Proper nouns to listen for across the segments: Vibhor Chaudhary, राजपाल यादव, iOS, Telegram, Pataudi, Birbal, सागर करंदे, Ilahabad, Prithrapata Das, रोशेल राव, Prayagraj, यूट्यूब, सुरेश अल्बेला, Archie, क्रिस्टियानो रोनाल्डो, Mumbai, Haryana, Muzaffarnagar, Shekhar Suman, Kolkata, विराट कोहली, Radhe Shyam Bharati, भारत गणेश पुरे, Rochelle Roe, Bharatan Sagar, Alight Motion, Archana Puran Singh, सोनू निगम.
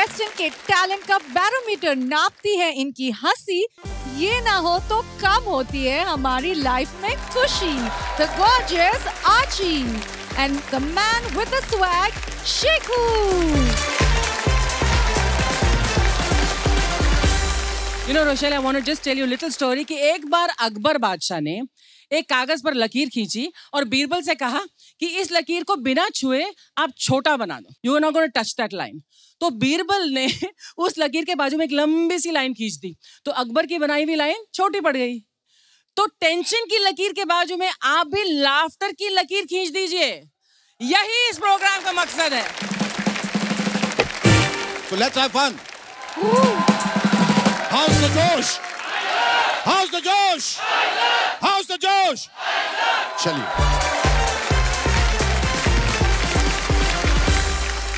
contestant के talent का barometer नापती है इनकी हंसी, ये ना हो तो कम होती है हमारी life में खुशी. The gorgeous Archie and the man with the swag, Shekhar. You know, Rochelle, I want to just tell you a little story कि एक बार अकबर बादशाह ने एक कागज पर लकीर खींची और बीरबल से कहा कि इस लकीर को बिना छुए आप छोटा बना दो. You are not going to touch that line. तो बीरबल ने उस लकीर के बाजू में एक लंबी सी लाइन खींच दी, तो अकबर की बनाई हुई लाइन छोटी पड़ गई. तो टेंशन की लकीर के बाजू में आप भी लाफ्टर की लकीर खींच दीजिए. यही इस प्रोग्राम का मकसद है. So let's have fun. How's the josh? How's the josh? How's the josh? Chaliye.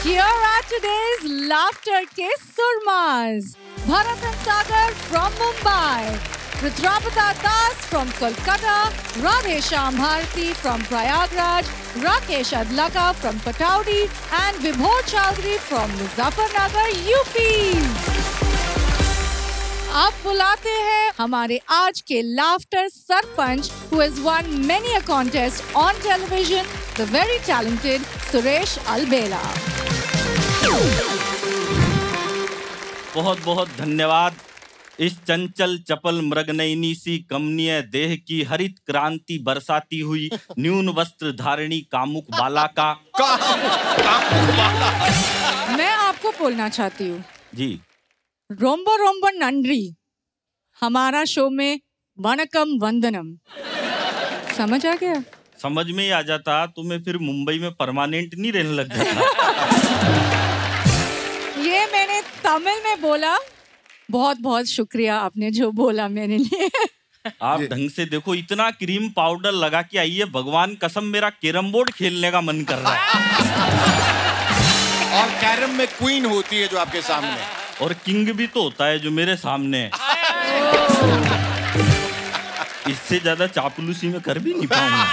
Here are today's laughter ke surmas. Bharatan Sagar from Mumbai, Prithrapata Das from Kolkata, Radhe Shyam Bharati from Prayagraj, Rakesh Adlaka from Pataudi, and Vibhor Chaudhary from Muzaffarnagar, UP. आप बुलाते हैं हमारे आज के laughter sarpanch who has won many a contest on television, the very talented सुरेश अल्बेला. बहुत बहुत धन्यवाद इस चंचल चपल मृगनयनी सी कमनीय देह की हरित क्रांति बरसाती हुई न्यून वस्त्र धारिणी कामुक बाला का. मैं आपको बोलना चाहती हूँ जी, रोम्बो रोम्बो नंड्री हमारा शो में वनकम वंदनम. समझ आ गया? समझ में ही आ जाता तो मैं फिर मुंबई में परमानेंट नहीं रहने लग जाता. ये मैंने तमिल में बोला. बहुत बहुत शुक्रिया आपने जो बोला मेरे लिए. आप ढंग से देखो, इतना क्रीम पाउडर लगा के आई है, भगवान कसम मेरा कैरम बोर्ड खेलने का मन कर रहा है. और कैरम में क्वीन होती है जो आपके सामने, और किंग भी तो होता है जो मेरे सामने है. इससे ज्यादा चापलूसी में कर भी नहीं पाऊंगा,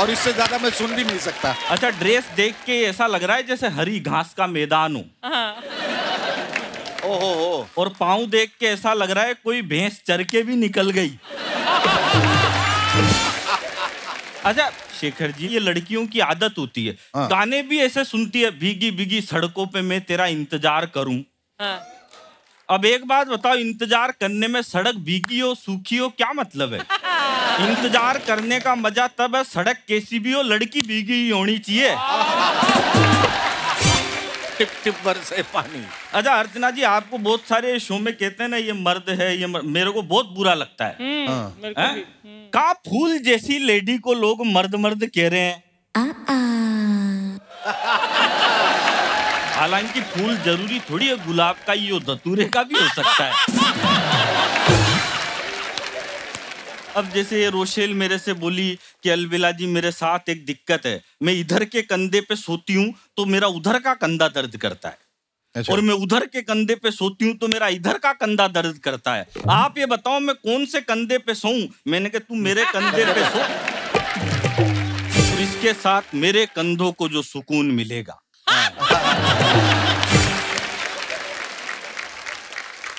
और इससे ज्यादा मैं सुन भी नहीं सकता. अच्छा, ड्रेस देख के ऐसा लग रहा है जैसे हरी घास का मैदान हो. ओहो, और पाँव देख के ऐसा लग रहा है कोई भैंस चर के भी निकल गई. अच्छा शेखर जी, ये लड़कियों की आदत होती है. हाँ. गाने भी ऐसे सुनती है, भीगी भीगी सड़कों पे मैं तेरा इंतजार करूं. हाँ. अब एक बात बताओ, इंतजार करने में सड़क भीगी हो सूखी हो क्या मतलब है? इंतजार करने का मजा तब है, सड़क कैसी भी हो लड़की भीगी ही होनी चाहिए. टिप टिप बरसे पानी. अच्छा अर्चना जी, आपको बहुत सारे शो में कहते हैं ना ये मर्द है ये मर्द, मेरे को बहुत बुरा लगता है. हाँ. का फूल जैसी लेडी को लोग मर्द मर्द कह रहे हैं. हालांकि फूल जरूरी थोड़ी है, गुलाब का ही हो, धतूरे का भी हो सकता है. अब जैसे रोशेल मेरे से बोली कि अलबेला जी मेरे साथ एक दिक्कत है, मैं इधर के कंधे पे सोती हूँ तो मेरा उधर का कंधा दर्द करता है. अच्छा. और मैं उधर के कंधे पे सोती हूँ तो मेरा इधर का कंधा दर्द करता है. आप ये बताओ मैं कौन से कंधे पे सोऊं? मैंने कहा तू मेरे कंधे पे सो, और इसके साथ मेरे कंधों को जो सुकून मिलेगा.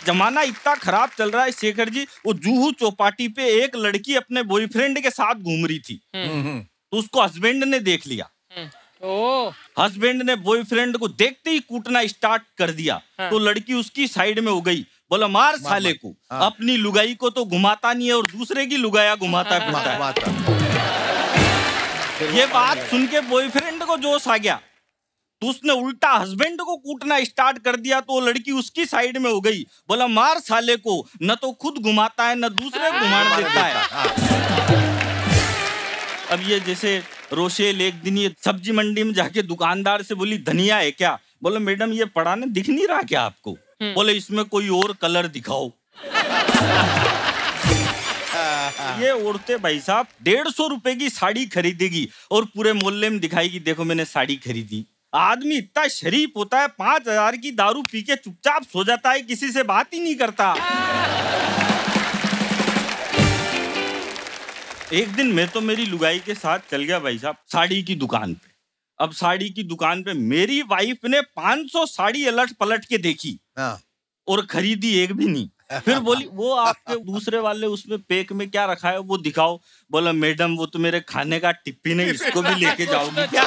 जमाना इतना खराब चल रहा है शेखर जी. वो जूहू चौपाटी पे एक लड़की अपने बॉयफ्रेंड के साथ घूम रही थी, तो उसको हस्बैंड ने देख लिया. हस्बैंड ने बॉयफ्रेंड को देखते ही कूटना स्टार्ट कर दिया. हाँ. तो लड़की उसकी साइड में हो गई, बोला मार साले को. हाँ. अपनी लुगाई को तो घुमाता नहीं है और दूसरे की लुगाया घुमाता फिरता है. ये बात सुन के बॉयफ्रेंड को जोश आ गया, तो उसने उल्टा हस्बैंड को कूटना स्टार्ट कर दिया. तो लड़की उसकी साइड में हो गई, बोला मार साले को, न तो खुद घुमाता है न दूसरे घुमा देता है. अब ये जैसे रोशेल एक दिन ये सब्जी मंडी में जाके दुकानदार से बोली धनिया है क्या? बोला मैडम ये पड़ा ना, दिख नहीं रहा क्या आपको? बोले इसमें कोई और कलर दिखाओ. ये औरतें भाई साहब 150 रुपए की साड़ी खरीदेगी और पूरे मोहल्ले में दिखाएगी देखो मैंने साड़ी खरीदी. आदमी इतना शरीफ होता है, 5000 की दारू पी के चुपचाप सो जाता है, किसी से बात ही नहीं करता. एक दिन मैं तो मेरी लुगाई के साथ चल गया भाई साहब साड़ी की दुकान पे. अब साड़ी की दुकान पे मेरी वाइफ ने 500 साड़ी अलट पलट के देखी और खरीदी एक भी नहीं। फिर बोली वो आपके दूसरे वाले उसमें पैक में क्या रखा है वो दिखाओ। बोला मैडम वो तो मेरे खाने का टिफिन है, इसको भी लेके जाओगी क्या?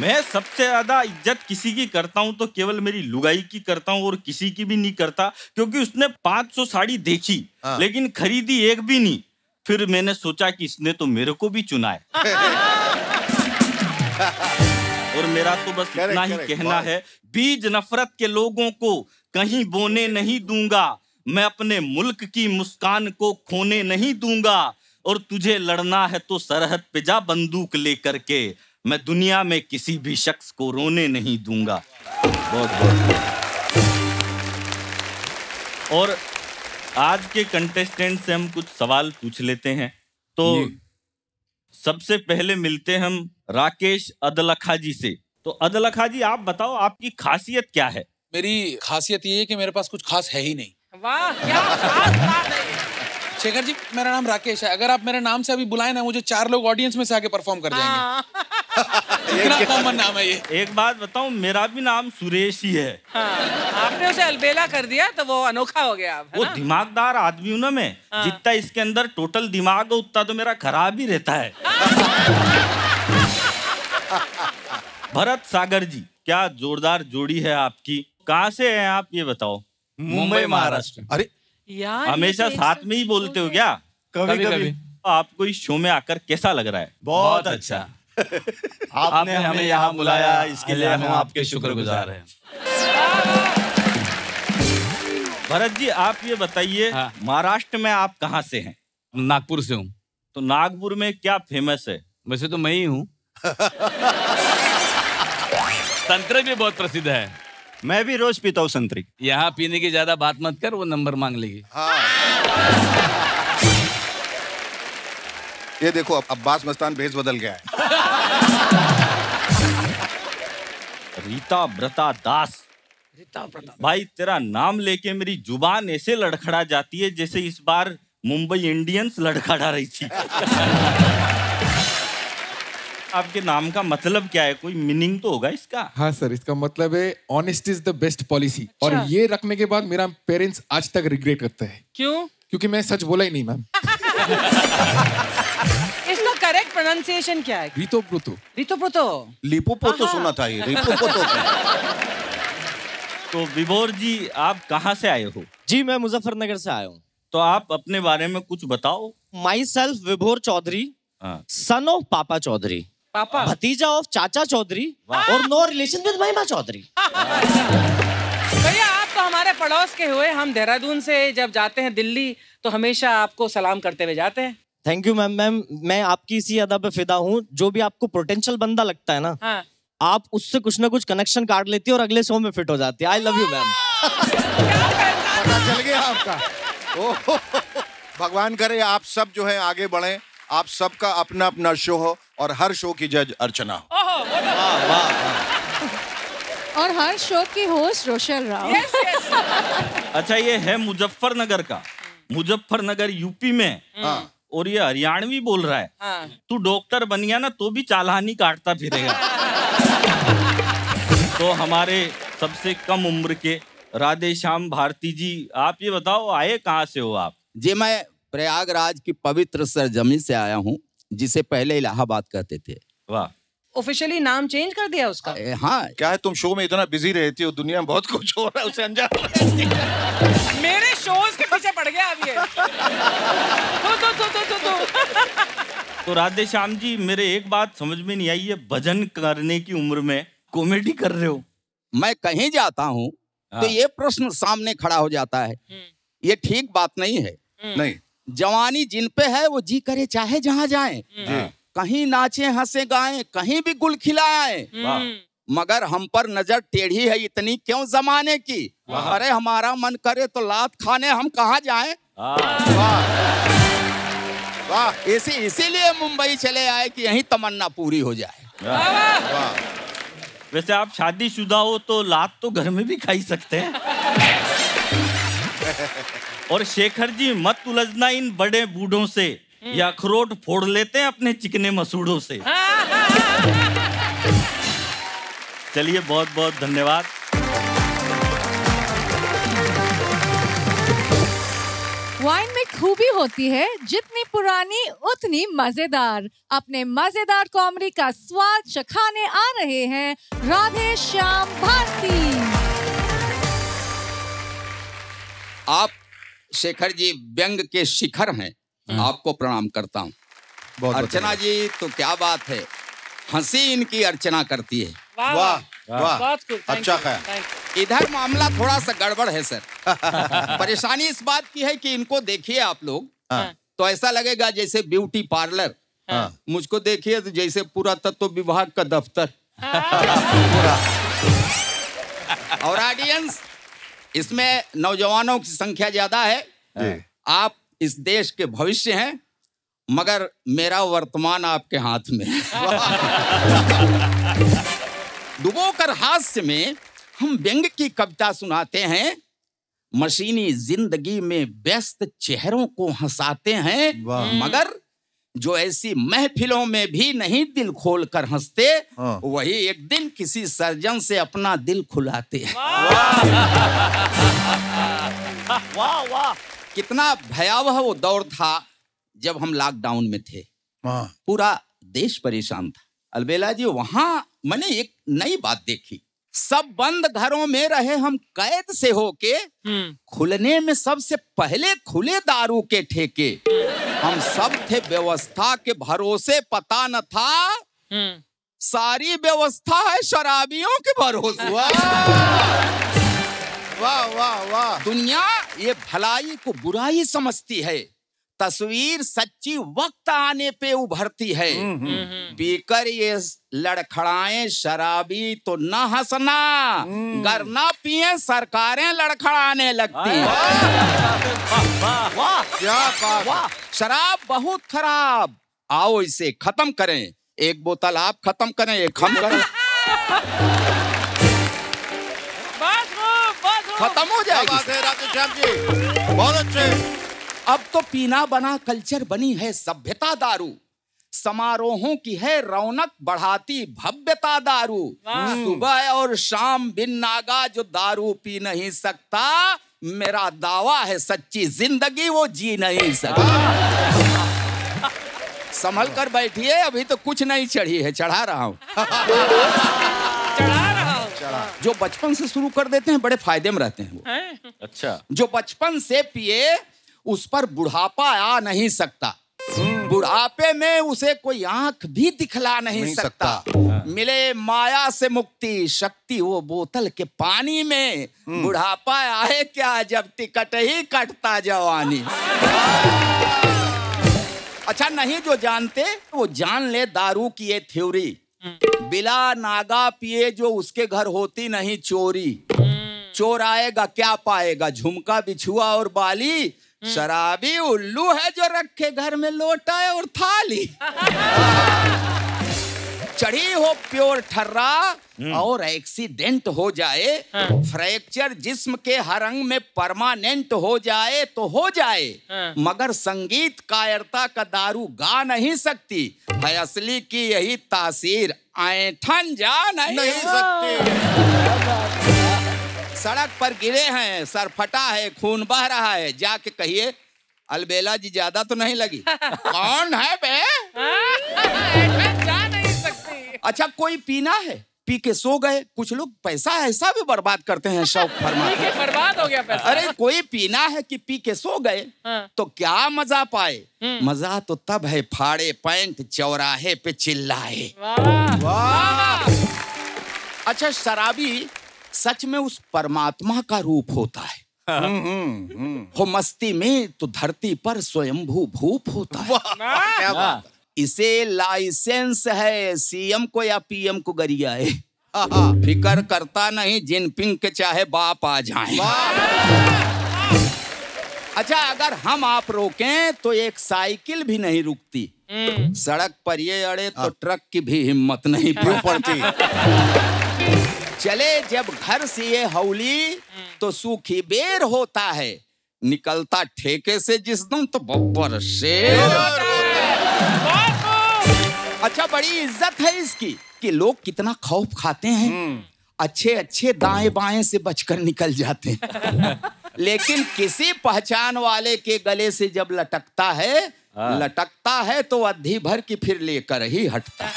मैं सबसे ज्यादा इज्जत किसी की करता हूँ तो केवल मेरी लुगाई की करता हूँ और किसी की भी नहीं करता, क्योंकि उसने 500 साड़ी देखी लेकिन खरीदी एक भी नहीं। फिर मैंने सोचा कि इसने तो मेरे को भी चुना है। और मेरा तो बस इतना ही कहना है, बीज नफरत के लोगों को कहीं बोने नहीं दूंगा, मैं अपने मुल्क की मुस्कान को खोने नहीं दूंगा, और तुझे लड़ना है तो सरहद पे जा बंदूक लेकर के, मैं दुनिया में किसी भी शख्स को रोने नहीं दूंगा। बहुत बहुत। और आज के कंटेस्टेंट से हम कुछ सवाल पूछ लेते हैं। तो सबसे पहले मिलते हम राकेश अदलखा जी से। तो अदलखा जी आप बताओ आपकी खासियत क्या है? मेरी खासियत ये है कि मेरे पास कुछ खास है ही नहीं। वाह क्या खास बात है। शेखर जी मेरा नाम राकेश है, अगर आप मेरे नाम से अभी बुलाएं ना मुझे 4 लोग ऑडियंस में से आके परफॉर्म कर जाएंगे। इतना कॉमन नाम है ये। एक बात बताऊं मेरा भी नाम सुरेश ही है। आपने उसे अलबेला कर दिया तो वो अनोखा हो गया। वो दिमागदार आदमी हूँ ना मैं, जितना इसके अंदर टोटल दिमाग है उतना तो मेरा खराब ही रहता है। भरत सागर जी क्या जोरदार जोड़ी है आपकी, कहाँ से हैं आप ये बताओ? मुंबई महाराष्ट्र। अरे यार हमेशा साथ में ही बोलते हो क्या? कभी कभी। आपको इस शो में आकर कैसा लग रहा है? बहुत अच्छा। आपने हमें यहाँ बुलाया इसके लिए हम आपके शुक्रगुजार हैं। भरत जी आप ये बताइए महाराष्ट्र में आप कहाँ से हैं? नागपुर से हूँ। तो नागपुर में क्या फेमस है? वैसे तो मैं ही हूँ। संतरे भी बहुत प्रसिद्ध है। मैं भी रोज पीता हूँ संतरे। यहाँ पीने की ज्यादा बात मत कर, वो नंबर मांग लेगी। हाँ। ये देखो अब्बास मस्तान भेष बदल गया है। रीताब्रता दास। रीताब्रता भाई तेरा नाम लेके मेरी जुबान ऐसे लड़खड़ा जाती है जैसे इस बार मुंबई इंडियंस लड़खड़ा रही थी। आपके नाम का मतलब क्या है? कोई मीनिंग तो होगा इसका। हाँ सर इसका मतलब है honesty is the best policy. और ये रखने के बाद मेरा पेरेंट्स आज तक रिग्रेट करते हैं। क्यों? क्योंकि मैं सच बोला ही नहीं मैम। इसका करेक्ट प्रोनाउंसिएशन क्या है? रितोप्रोतो। रितोप्रोतो। लिपोपोतो सुना था ये, रिपोपोतो। तो विभोर जी आप कहाँ से आए हो? जी मैं मुजफ्फरनगर से आया हूँ। तो आप अपने बारे में कुछ बताओ। माई सेल्फ विभोर चौधरी, सन ऑफ पापा चौधरी, पापा भतीजा ऑफ चाचा चौधरी और नो रिलेशन विद महिमा चौधरी। भैया आप तो हमारे पड़ोस के हुए। हम देहरादून से जब जाते हैं दिल्ली तो हमेशा आपको सलाम करते हुए जाते हैं। Thank you ma'am. मैम मैं आपकी इसी अदा पे फिदा हूँ। जो भी आपको पोटेंशियल बंदा लगता है ना आप उससे कुछ ना कुछ कनेक्शन काट लेती है और अगले शो में फिट हो जाती है। I love you ma'am. पता चल गया आपका। भगवान करे आप सब जो है आगे बढ़े। आप सबका अपना अपना शो हो और हर शो की जज अर्चना हो। वाह वाह। और हर शो की host रोशेल राव। yes, yes. अच्छा ये है मुजफ्फरनगर का। मुजफ्फरनगर यूपी में। और ये हरियाणवी बोल रहा है। तू डॉक्टर बन गया ना तो भी चालानी काटता फिरेगा। तो हमारे सबसे कम उम्र के राधे श्याम भारती जी आप ये बताओ आए कहाँ से हो आप? जी मैं प्रयागराज की पवित्र सरजमी से आया हूँ जिसे पहले इलाहाबाद कहते थे। वाह। ऑफिशियली नाम चेंज कर दिया उसका। हाँ क्या है तुम शो में इतना बिजी रहती हो, दुनिया में बहुत कुछ हो रहा है उसे अंजाम। मेरे शोज के पीछे पड़ गया अब ये। तो राधे श्याम जी मेरे एक बात समझ में नहीं आई है, भजन करने की उम्र में कॉमेडी कर रहे हो। मैं कहीं जाता हूँ तो ये प्रश्न सामने खड़ा हो जाता है, ये ठीक बात नहीं है। नहीं जवानी जिन पे है वो जी करे चाहे जहाँ जाए, कहीं नाचे हंसे गाएं, कहीं भी गुल खिलाएं, मगर हम पर नजर टेढ़ी है इतनी क्यों जमाने की। अरे हमारा मन करे तो लात खाने हम कहाँ जाएं। वाह। इसीलिए मुंबई चले आए कि यही तमन्ना पूरी हो जाए। वाह। वैसे आप शादीशुदा हो तो लात तो घर में भी खा ही सकते हैं। और शेखर जी मत उलझना इन बड़े बूढ़ों से, या अखरोट फोड़ लेते हैं अपने चिकने मसूड़ों से। चलिए बहुत बहुत धन्यवाद। वाइन में खूबी होती है, जितनी पुरानी उतनी मजेदार। अपने मजेदार कॉमेडी का स्वाद चखाने आ रहे हैं राधे श्याम भारती। आप शेखर जी व्यंग के शिखर हैं, आपको प्रणाम करता हूं। अर्चना जी तो क्या बात है, हंसी इनकी अर्चना करती है। वाह वाह वाह, अच्छा है। इधर मामला थोड़ा सा गड़बड़ है सर। परेशानी इस बात की है कि इनको देखिए आप लोग तो ऐसा लगेगा जैसे ब्यूटी पार्लर, मुझको देखिए तो जैसे पुरातत्व विभाग का दफ्तर। और ऑडियंस, इसमें नौजवानों की संख्या ज्यादा है। आप इस देश के भविष्य हैं, मगर मेरा वर्तमान आपके हाथ में। डुबोकर हास्य में हम व्यंग की कविता सुनाते हैं, मशीनी जिंदगी में व्यस्त चेहरों को हंसाते हैं, मगर जो ऐसी महफिलों में भी नहीं दिल खोलकर हंसते, वही एक दिन किसी सर्जन से अपना दिल खुलाते हैं। वाह वाह, कितना भयावह वो दौर था जब हम लॉकडाउन में थे। पूरा देश परेशान था। अलबेला जी, वहां मैंने एक नई बात देखी। सब बंद घरों में रहे हम कैद से होके, खुलने में सबसे पहले खुले दारू के ठेके। हम सब थे व्यवस्था के भरोसे, पता न था सारी व्यवस्था है शराबियों के भरोसे। वाह वाह वाह, दुनिया ये भलाई को बुराई समझती है, तस्वीर सच्ची वक्त आने पे उभरती है। पीकर ये लड़खड़ाएं शराबी तो ना हंसना, गर ना पिए सरकारें लड़खड़ाने लगती। वाह, शराब बहुत खराब, आओ इसे खत्म करें। एक बोतल आप खत्म करें, एक हम करें, खत्म हो जाएगी। बहुत अच्छे। अब तो पीना बना कल्चर बनी है सभ्यता दारू, समारोहों की है रौनक बढ़ाती भव्यता दारू। सुबह और शाम बिन नागा जो दारू पी नहीं सकता, मेरा दावा है सच्ची जिंदगी वो जी नहीं सकता। संभल कर बैठिए, अभी तो कुछ नहीं चढ़ी है, चढ़ा रहा हूँ। जो बचपन से शुरू कर देते हैं बड़े फायदे में रहते हैं वो। अच्छा, जो बचपन से पिए उस पर बुढ़ापा आ नहीं सकता, बुढ़ापे में उसे कोई आंख भी दिखला नहीं सकता। मिले माया से मुक्ति शक्ति वो बोतल के पानी में, बुढ़ापा आए क्या जब टिकट ही कटता जवानी। अच्छा, नहीं जो जानते वो जान ले दारू की ये थ्योरी, बिला नागा पिए जो उसके घर होती नहीं चोरी। चोर आएगा क्या पाएगा, झुमका बिछुआ और बाली, शराबी उल्लू है जो रखे घर में लोटा और थाली। चढ़ी हो प्योर ठर्रा और एक्सीडेंट हो जाए, फ्रैक्चर जिस्म के हर अंग में परमानेंट हो जाए तो हो जाए, मगर संगीत कायरता का दारू गा नहीं सकती है। असली की यही तासीर ऐठन जा नहीं सकती। सड़क पर गिरे हैं, सर फटा है, खून बह रहा है, जाके कहिए अलबेला जी ज्यादा तो नहीं लगी। कौन है बे? जा नहीं सकती। अच्छा, कोई पीना है पी के सो गए, कुछ लोग पैसा ऐसा भी बर्बाद करते हैं शौक फरमा के। बर्बाद हो गया पैसा। अरे कोई पीना है कि पी के सो गए तो क्या मजा पाए, मजा तो तब है फाड़े पैंट चौराहे पे चिल्लाए। अच्छा, शराबी सच में उस परमात्मा का रूप होता है, हो मस्ती में तो धरती पर स्वयंभू भूप होता है। क्या बात। इसे लाइसेंस है, सीएम को या पीएम को गरिया है, फिकर करता नहीं जिनपिंग के चाहे बाप आ जाए। अच्छा, अगर हम आप रोकें तो एक साइकिल भी नहीं रुकती, सड़क पर ये अड़े तो ट्रक की भी हिम्मत नहीं पड़ती। चले जब घर से ये हौली तो सूखी बेर होता है, निकलता ठेके से जिस दिन तो बब्बर शेर होता है। अच्छा, बड़ी इज्जत है इसकी, के लोग कितना खौफ खाते हैं, अच्छे अच्छे दाएं बाएं से बचकर निकल जाते हैं, लेकिन किसी पहचान वाले के गले से जब लटकता है तो अवधि भर की फिर लेकर ही हटता है।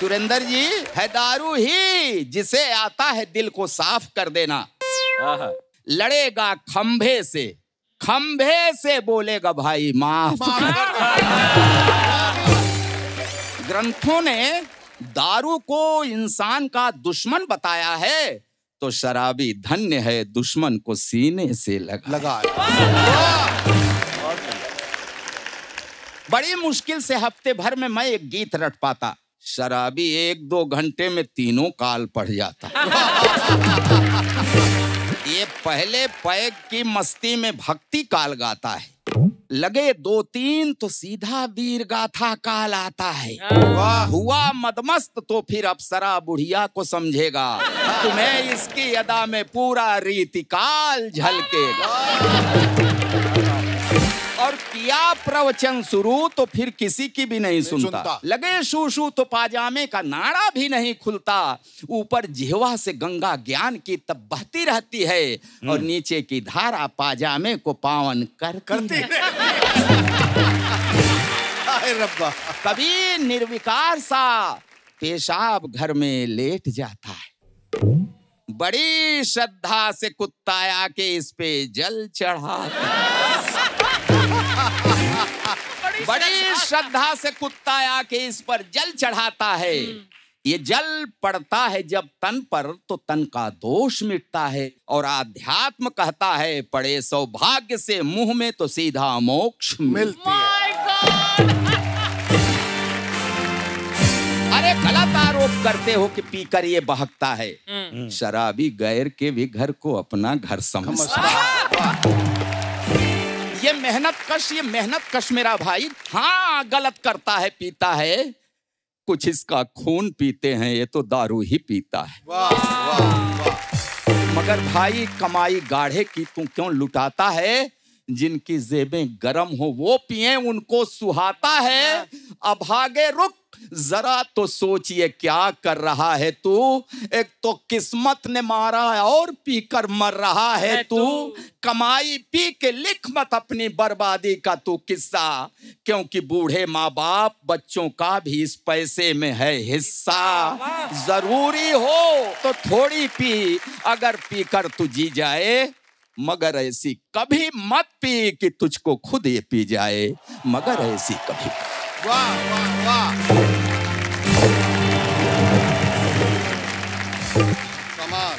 सुरेंद्र जी, है दारू ही जिसे आता है दिल को साफ कर देना, लड़ेगा खंभे से, खंभे से बोलेगा भाई माफ। ग्रंथों ने दारू को इंसान का दुश्मन बताया है, तो शराबी धन्य है दुश्मन को सीने से लगा। बड़ी मुश्किल से हफ्ते भर में मैं एक गीत रट पाता, शराबी एक दो घंटे में तीनों काल पढ़ जाता। ये पहले पैग की मस्ती में भक्ति काल गाता है, लगे दो तीन तो सीधा वीर गाथा काल आता है। हुआ मदमस्त तो फिर अप्सरा बुढ़िया को समझेगा, तुम्हें इसकी अदा में पूरा रीतिकाल झलकेगा। और किया प्रवचन शुरू तो फिर किसी की भी नहीं सुनता, लगे शूशू तो पाजामे का नाड़ा भी नहीं खुलता। ऊपर जिहवा से गंगा ज्ञान की तब बहती रहती है, और नीचे की धारा पाजामे को पावन करती है। कभी निर्विकार सा पेशाब घर में लेट जाता है, बड़ी श्रद्धा से कुत्ता आके इस पे जल चढ़ाता है। बड़ी श्रद्धा से कुत्ता आके इस पर जल चढ़ाता है। ये जल पड़ता है जब तन पर तो तन का दोष मिटता है, और आध्यात्म कहता है पड़े सौभाग्य से मुंह में तो सीधा मोक्ष मिलता है। अरे गलत आरोप करते हो कि पीकर ये बहकता है, शराबी गैर के भी घर को अपना घर समझता है। ये मेहनत कश मेरा भाई, हाँ गलत करता है, पीता है, कुछ इसका खून पीते हैं, ये तो दारू ही पीता है। वाह, वाह, वाह। मगर भाई कमाई गाढ़े की तू क्यों लुटाता है, जिनकी जेबें गरम हो वो पिए, उनको सुहाता है। अभागे रुक जरा तो सोचिए क्या कर रहा है तू, एक तो किस्मत ने मारा और पीकर मर रहा है तू। कमाई पी के लिख मत अपनी बर्बादी का तू किस्सा, क्योंकि बूढ़े माँ बाप बच्चों का भी इस पैसे में है हिस्सा। जरूरी हो तो थोड़ी पी, अगर पीकर तू जी जाए, मगर ऐसी कभी मत पी कि तुझको खुद ये पी जाए, मगर ऐसी कभी। वाह वाह वाह, कमाल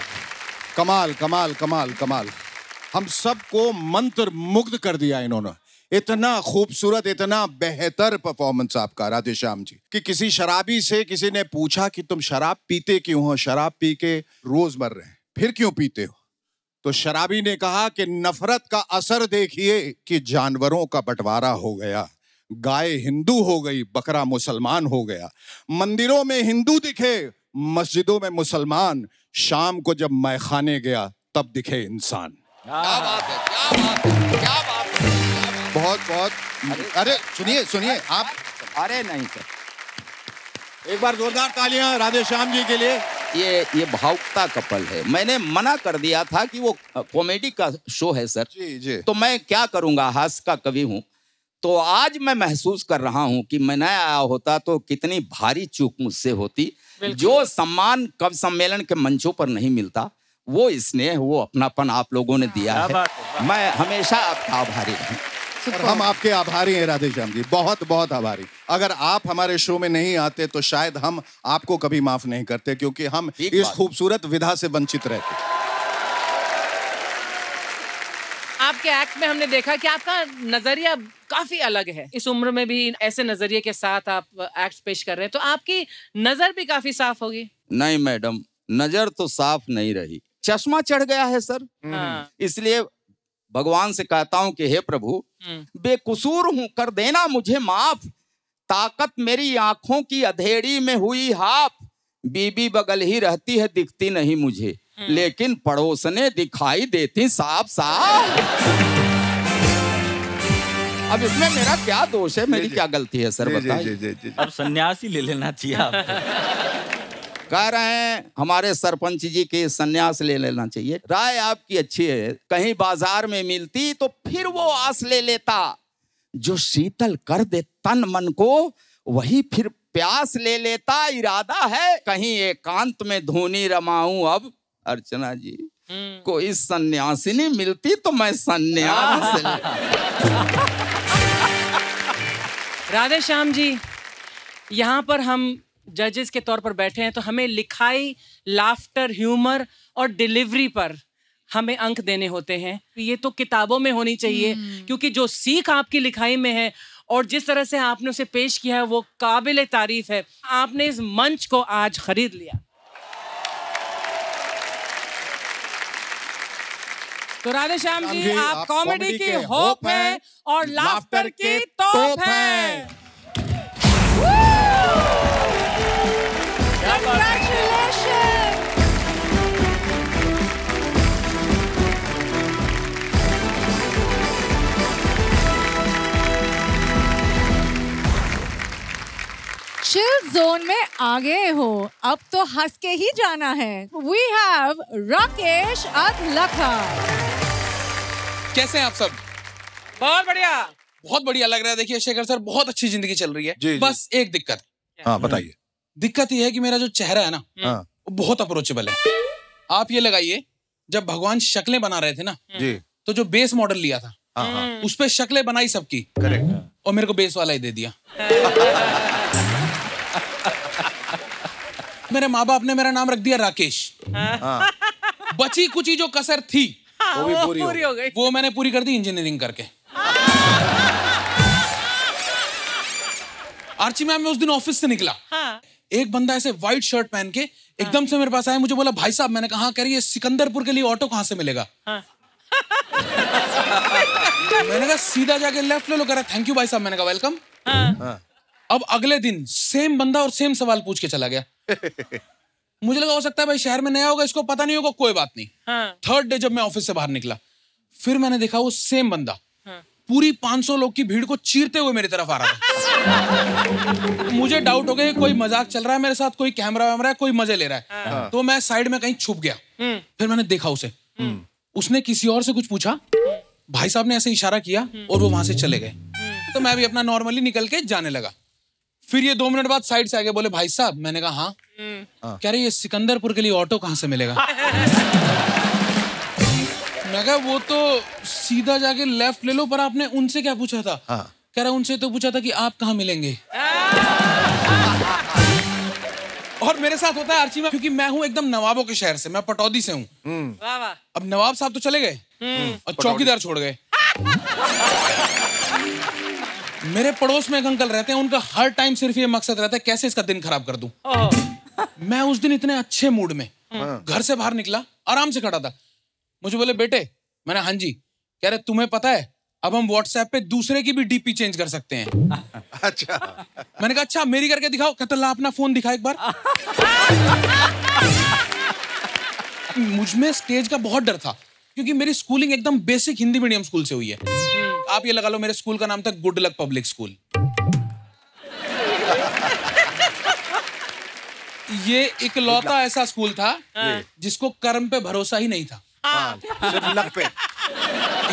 कमाल कमाल कमाल कमाल। हम सबको मंत्र मुग्ध कर दिया इन्होंने। इतना खूबसूरत, इतना बेहतर परफॉर्मेंस आपका राधे श्याम जी, कि किसी शराबी से किसी ने पूछा कि तुम शराब पीते क्यों हो, शराब पी के रोज मर रहे हैं, फिर क्यों पीते हो? तो शराबी ने कहा कि नफरत का असर देखिए कि जानवरों का बंटवारा हो गया, गाय हिंदू हो गई, बकरा मुसलमान हो गया, मंदिरों में हिंदू दिखे, मस्जिदों में मुसलमान, शाम को जब मैं खाने गया तब दिखे इंसान। क्या बात है, क्या बात है, क्या बात है, बहुत बहुत। अरे सुनिए सुनिए आप, अरे नहीं सर, एक बार जोरदार तालियां राधे श्याम जी के लिए। ये भावुकता कपल है, मैंने मना कर दिया था कि वो कॉमेडी का शो है सर जी, जी। तो मैं क्या करूंगा, हास्य का कवि हूँ, तो आज मैं महसूस कर रहा हूँ कि मैं न आया होता तो कितनी भारी चूक मुझसे होती। जो सम्मान कवि सम्मेलन के मंचों पर नहीं मिलता, वो स्नेह, वो अपनापन आप लोगों ने दिया है। मैं हमेशा आपका आभारी हूँ। हम आपके आभारी हैं राधे श्याम जी, बहुत बहुत आभारी। अगर आप हमारे शो में नहीं आते तो शायद हम आपको कभी माफ नहीं करते, क्योंकि हम इस खूबसूरत विधा से वंचित रहते। आपके एक्ट में हमने देखा कि आपका नजरिया काफी अलग है, इस उम्र में भी ऐसे नजरिए के साथ आप एक्ट पेश कर रहे हैं, तो आपकी नजर भी काफी साफ होगी। नहीं मैडम, नजर तो साफ नहीं रही, चश्मा चढ़ गया है सर। हाँ। इसलिए भगवान से कहता हूँ कि हे प्रभु, बेकसूर हूँ, कर देना मुझे माफ। ताकत मेरी आंखों की अधेड़ी में हुई हाफ, बीबी बगल ही रहती है, दिखती नहीं मुझे, लेकिन पड़ोसने दिखाई देती साफ साफ। अब इसमें मेरा क्या दोष है, मेरी क्या गलती है सर बताइए। अब सन्यासी ले लेना चाहिए आप। कह रहे हैं हमारे सरपंच जी के सन्यास ले लेना चाहिए। राय आपकी अच्छी है, कहीं बाजार में मिलती तो फिर वो आस ले लेता, जो शीतल कर दे तन मन को वही फिर प्यास ले लेता। इरादा है कहीं एकांत में धुनी रमाऊं अब अर्चना जी को, इस सन्यासिनी मिलती तो मैं सन्यास। राधे श्याम जी, यहाँ पर हम जजेस के तौर पर बैठे हैं तो हमें लिखाई, लाफ्टर, ह्यूमर और डिलीवरी पर हमें अंक देने होते हैं। ये तो किताबों में होनी चाहिए, क्योंकि जो सीख आपकी लिखाई में है और जिस तरह से आपने उसे पेश किया है वो काबिल तारीफ है। आपने इस मंच को आज खरीद लिया। तो राधे श्याम जी, आप कॉमेडी की होप हैं और लाफ्टर की तोप हैं। चिल जोन में आ गए हो, अब तो हंस के ही जाना है। We have Rakesh Adlaka. कैसे हैं आप सब? बहुत बढ़िया लग रहा है। देखिए शेखर सर, बहुत अच्छी जिंदगी चल रही है। बस एक दिक्कत है। हाँ बताइए। दिक्कत ये है कि मेरा जो चेहरा है ना वो बहुत अप्रोचेबल है। आप ये लगाइए, जब भगवान शक्लें बना रहे थे ना तो जो बेस मॉडल लिया था उस पे शक्लें बनाई सबकी, करेक्ट, और मेरे को बेस वाला ही दे दिया। मेरे माँ बाप ने मेरा नाम रख दिया राकेश। बची कुची जो कसर थी वो भी पूरी हो गई। वो मैंने पूरी कर दी इंजीनियरिंग करके। आर्ची मैम, मैं उस दिन ऑफिस से निकला, एक बंदा ऐसे व्हाइट शर्ट पहन के एकदम से मेरे पास आया, मुझे बोला भाई साहब। मैंने कहा, कह रही है सिकंदरपुर के लिए ऑटो कहाँ से मिलेगा? मैंने कहा सीधा जाके लेफ्ट ले लो। कह रहा थैंक यू भाई साहब। मैंने कहा वेलकम। अब अगले दिन सेम बंदा और सेम सवाल पूछ के चला गया। मुझे लगा हो सकता है भाई शहर में नया होगा, इसको पता नहीं होगा, कोई बात नहीं। थर्ड डे जब मैं ऑफिस से बाहर निकला, फिर मैंने देखा वो सेम बंदा पूरी 500 लोग की भीड़ को चीरते हुए मेरी तरफ आ रहा था। मुझे डाउट हो गया कोई मजाक चल रहा है मेरे साथ, कोई कैमरा वैमरा है, कोई मजे ले रहा है। तो मैं साइड में कहीं छुप गया। फिर मैंने देखा उसे, उसने किसी और से कुछ पूछा, भाई साहब ने ऐसे इशारा किया और वो वहां से चले गए। तो मैं भी अपना नॉर्मली निकल के जाने लगा। फिर ये 2 मिनट बाद साइड से आगे बोले भाई साहब। मैंने कहा हाँ। कह रहे ये सिकंदरपुर के लिए ऑटो कहाँ से मिलेगा? मैं कहा वो तो सीधा जाके लेफ्ट ले लो, पर आपने उनसे क्या पूछा था? कह रहा उनसे तो पूछा था कि आप कहाँ मिलेंगे। और मेरे साथ होता है आर्ची में, क्योंकि मैं हूँ एकदम नवाबों के शहर से, मैं पटौदी से हूँ। अब नवाब साहब तो चले गए और चौकीदार छोड़ गए। मेरे पड़ोस में एक अंकल रहते हैं, उनका हर टाइम सिर्फ ये मकसद रहता है कैसे इसका दिन खराब कर दूं। मैं उस दिन इतने अच्छे मूड में घर से बाहर निकला, आराम से खड़ा था। मुझे बोले बेटे, मैंने हाँ जी। कह रहे तुम्हें पता है अब हम व्हाट्सएप पे दूसरे की भी डीपी चेंज कर सकते हैं। अच्छा। मैंने कहा अच्छा, मेरी करके दिखाओ। कहता ला अपना फोन दिखा एक बार। मुझमें स्टेज का बहुत डर था, क्योंकि मेरी स्कूलिंग एकदम बेसिक हिंदी मीडियम स्कूल से हुई है। आप ये लगा लो मेरे स्कूल का नाम था गुड लक पब्लिक स्कूल। ये इकलौता ऐसा स्कूल था जिसको कर्म पे भरोसा ही नहीं था, सिर्फ लक पे।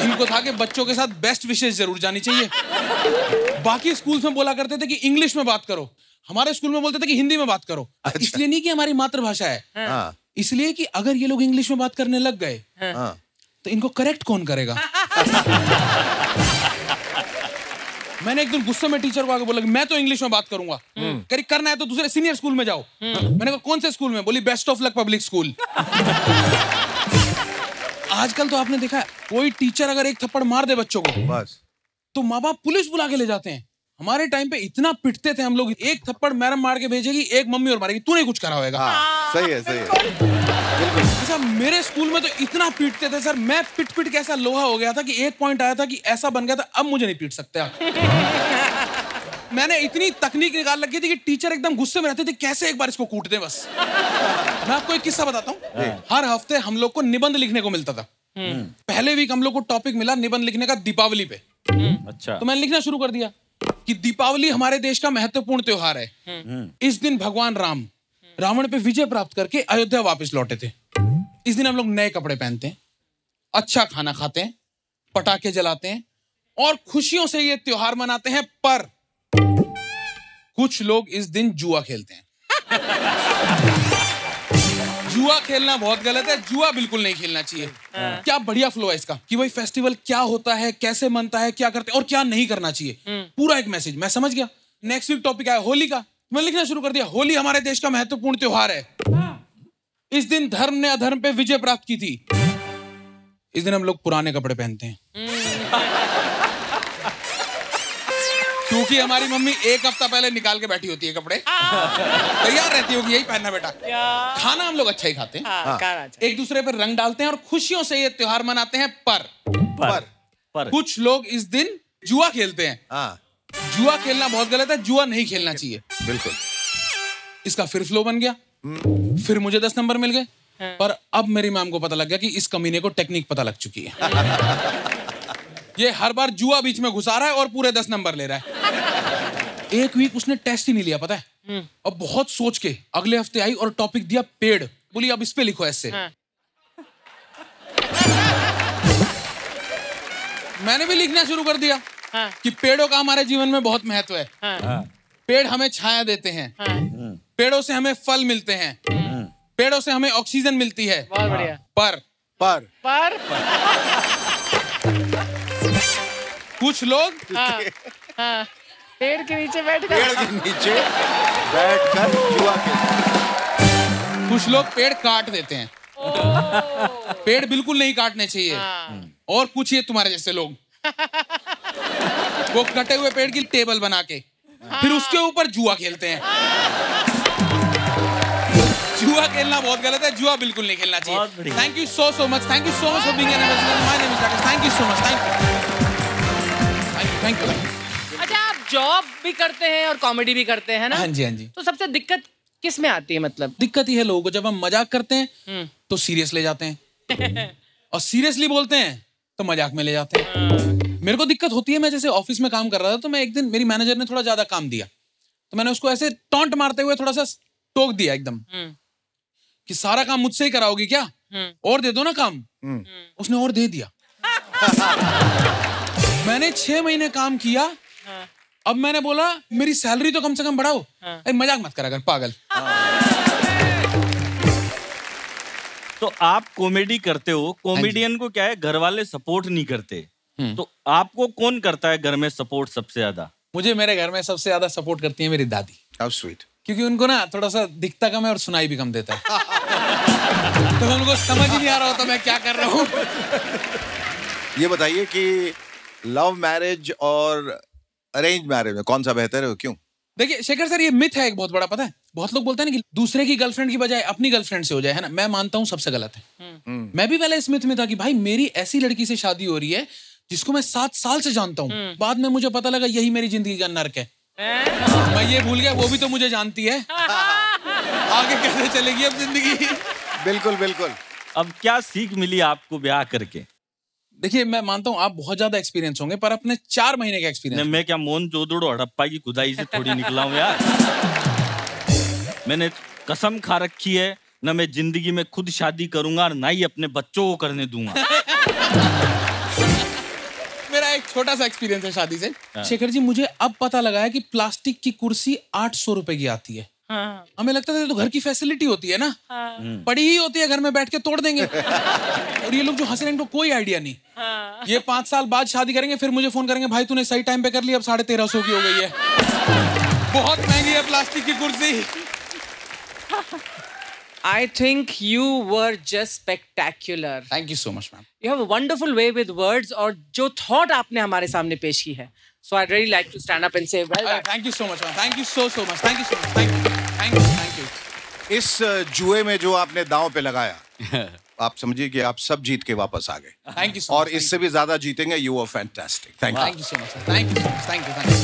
इनको था कि बच्चों के साथ बेस्ट विशेष जरूर जानी चाहिए। बाकी स्कूल्स में बोला करते थे कि इंग्लिश में बात करो, हमारे स्कूल में बोलते थे कि हिंदी में बात करो। इसलिए नहीं कि हमारी मातृभाषा है, इसलिए कि अगर ये लोग इंग्लिश में बात करने लग गए तो इनको करेक्ट कौन करेगा। मैंने एक दिन गुस्से में टीचर को आगे बोला मैं तो इंग्लिश में बात करूंगा। करी करना है तो दूसरे सीनियर स्कूल में जाओ। मैंने कहा कौन से स्कूल में? बोली best of luck public school. आजकल तो आपने देखा है कोई टीचर अगर एक थप्पड़ मार दे बच्चों को बस तो माँ बाप पुलिस बुला के ले जाते हैं। हमारे टाइम पे इतना पिटते थे हम लोग, एक थप्पड़ मैडम मार के भेजेगी, एक मम्मी और मारेगी, तूने कुछ करा होगा। सही है, सही है। सर मेरे स्कूल में तो इतना पीटते थे सर, मैं पिट पिट के ऐसा लोहा हो गया था कि एक पॉइंट आया था कि ऐसा बन गया था अब मुझे नहीं पीट सकते आप। मैंने इतनी तकनीक निकाल रखी थी कि टीचर एकदम गुस्से में रहते थे कैसे एक बार इसको कूट दें बस। मैं आपको एक किस्सा बताता हूँ। हर हफ्ते हम लोग को निबंध लिखने को मिलता था। पहले वीक हम लोग को टॉपिक मिला निबंध लिखने का दीपावली पे। अच्छा। तो मैंने लिखना शुरू कर दिया कि दीपावली हमारे देश का महत्वपूर्ण त्योहार है। इस दिन भगवान राम रावण पे विजय प्राप्त करके अयोध्या वापस लौटे थे। इस दिन हम लोग नए कपड़े पहनते हैं, अच्छा खाना खाते हैं, पटाखे जलाते हैं और खुशियों से ये त्योहार मनाते हैं। पर कुछ लोग इस दिन जुआ खेलते हैं। जुआ खेलना बहुत गलत है, जुआ बिल्कुल नहीं खेलना चाहिए। क्या बढ़िया फ्लो है इसका कि भाई फेस्टिवल क्या होता है, कैसे मनता है, क्या करते हैं और क्या नहीं करना चाहिए, पूरा एक मैसेज। मैं समझ गया। नेक्स्ट वीक टॉपिक आया होली का। मैंने लिखना शुरू कर दिया, होली हमारे देश का महत्वपूर्ण त्योहार है। इस दिन धर्म ने अधर्म पे विजय प्राप्त की थी। इस दिन हम लोग पुराने कपड़े पहनते हैं क्योंकि हमारी मम्मी एक हफ्ता पहले निकाल के बैठी होती है कपड़े, तैयार रहती होगी, यही पहनना बेटा। खाना हम लोग अच्छा ही खाते हैं, एक दूसरे पर रंग डालते हैं और खुशियों से ये त्योहार मनाते हैं। पर कुछ लोग इस दिन जुआ खेलते हैं। जुआ खेलना बहुत गलत है, जुआ नहीं खेलना चाहिए बिल्कुल। इसका फिर फ्लो बन गया, फिर मुझे 10 नंबर मिल गए। पर अब मेरी मैम को पता लग गया कि इस कमीने को टेक्निक पता लग चुकी है। ये हर बार जुआ बीच में घुसा रहा है और पूरे 10 नंबर ले रहा है। एक वीक उसने टेस्ट ही नहीं लिया, पता है। अब बहुत सोच के अगले हफ्ते आई और टॉपिक दिया पेड़। बोली अब इस पे लिखो ऐसे। मैंने भी लिखना शुरू कर दिया कि पेड़ों का हमारे जीवन में बहुत महत्व है। पेड़ हमें छाया देते हैं, पेड़ों से हमें फल मिलते हैं, पेड़ों से हमें ऑक्सीजन मिलती है। बहुत बढ़िया। पर कुछ लोग पेड़ के नीचे बैठकर जुआ खेलते। कुछ लोग पेड़ काट देते हैं। पेड़ बिल्कुल नहीं काटने चाहिए। और कुछ ये तुम्हारे जैसे लोग वो कटे हुए पेड़ की टेबल बना के फिर उसके ऊपर जुआ खेलते हैं। जुआ खेलना बहुत गलत है, जुआ बिल्कुल नहीं खेलना चाहिए। Thank you so much, thank you so much for being an ambassador. My name is Rakesh. Thank you so much, thank you. अच्छा, आप जॉब भी करते हैं और कॉमेडी भी करते हैं ना? हाँ जी, हाँ जी। तो सबसे दिक्कत किस में आती है? मतलब दिक्कत ही है लोगों को, जब हम मजाक करते हैं तो सीरियस ले जाते हैं और सीरियसली बोलते हैं तो मजाक में ले जाते हैं। मेरे को दिक्कत होती है, मैं जैसे ऑफिस में काम कर रहा था तो मैं एक दिन, मेरी मैनेजर ने थोड़ा ज्यादा काम दिया तो मैंने उसको ऐसे टॉन्ट मारते हुए थोड़ा सा टोक दिया एकदम कि सारा काम मुझसे ही कराओगी क्या, और दे दो ना काम। उसने और दे दिया। मैंने 6 महीने काम किया। अब मैंने बोला मेरी सैलरी तो कम से कम बढ़ाओ। मजाक मत करा कर पागल। तो आप कॉमेडी करते हो, कॉमेडियन को क्या है घर वाले सपोर्ट नहीं करते, तो आपको कौन करता है घर में सपोर्ट सबसे ज्यादा? मुझे मेरे घर में सबसे ज्यादा सपोर्ट करती है मेरी दादी। How sweet. क्योंकि उनको ना थोड़ा सा दिखता कम है और सुनाई भी कम देता है। तो उनको समझ ही नहीं आ रहा होता मैं क्या कर रहा हूँ। ये बताइए कि लव मैरिज और अरेंज मैरिज में कौन सा बेहतर है, क्यों? देखिए शेखर सर, ये मिथ है एक बहुत बड़ा, पता है। बहुत लोग बोलते हैं ना कि दूसरे की गर्लफ्रेंड की बजाय अपनी गर्लफ्रेंड से हो जाए, है ना। मैं मानता हूँ सबसे गलत है। मैं भी पहले इस मिथ में था कि भाई मेरी ऐसी लड़की से शादी हो रही है जिसको मैं 7 साल से जानता हूँ। बाद में मुझे पता लगा यही मेरी जिंदगी का नर्क है। मैं ये भूल गया वो भी तो मुझे जानती है। आगे कैसे चलेगी अब जिंदगी। बिल्कुल बिल्कुल। अब क्या सीख मिली आपको ब्याह करके? देखिए मैं मानता हूँ आप बहुत ज्यादा एक्सपीरियंस होंगे, पर अपने 4 महीने का एक्सपीरियंस। मैं क्या मोहनजोदड़ो हड़प्पा की खुदाई से थोड़ी निकला हूँ यार। मैंने कसम खा रखी है ना, मैं जिंदगी में खुद शादी करूंगा और ना ही अपने बच्चों को करने दूंगा। मेरा एक छोटा सा एक्सपीरियंस है शादी से। शेखर जी, मुझे अब पता लगा है कि प्लास्टिक की कुर्सी 800 रुपए की आती है। हमें लगता था तो घर की फैसिलिटी होती है ना, पड़ी ही होती है, घर में बैठ के तोड़ देंगे। और ये लोग जो हंस रहे हैं, इनको कोई आइडिया नहीं। ये 5 साल बाद शादी करेंगे, फिर मुझे फोन करेंगे, भाई तूने सही टाइम पे कर लिया, अब 1350 की हो गई है। बहुत महंगी है प्लास्टिक की कुर्सी। I think you were just spectacular. Thank you so much, ma'am. You have a wonderful way with words, और जो thought आपने हमारे सामने पेश की है, so I'd really like to stand up and say well done. Thank you so much, ma'am. Thank you so much. Thank you so much. Thank you. Thank you. Thank you. इस जुए में जो आपने दांव पे लगाया, आप समझिए कि आप सब जीत के वापस आ गए। Thank you so much. और इससे भी ज़्यादा जीतेंगे। You were fantastic. Thank you. Thank you so much. Thank you. Thank you. Thank you.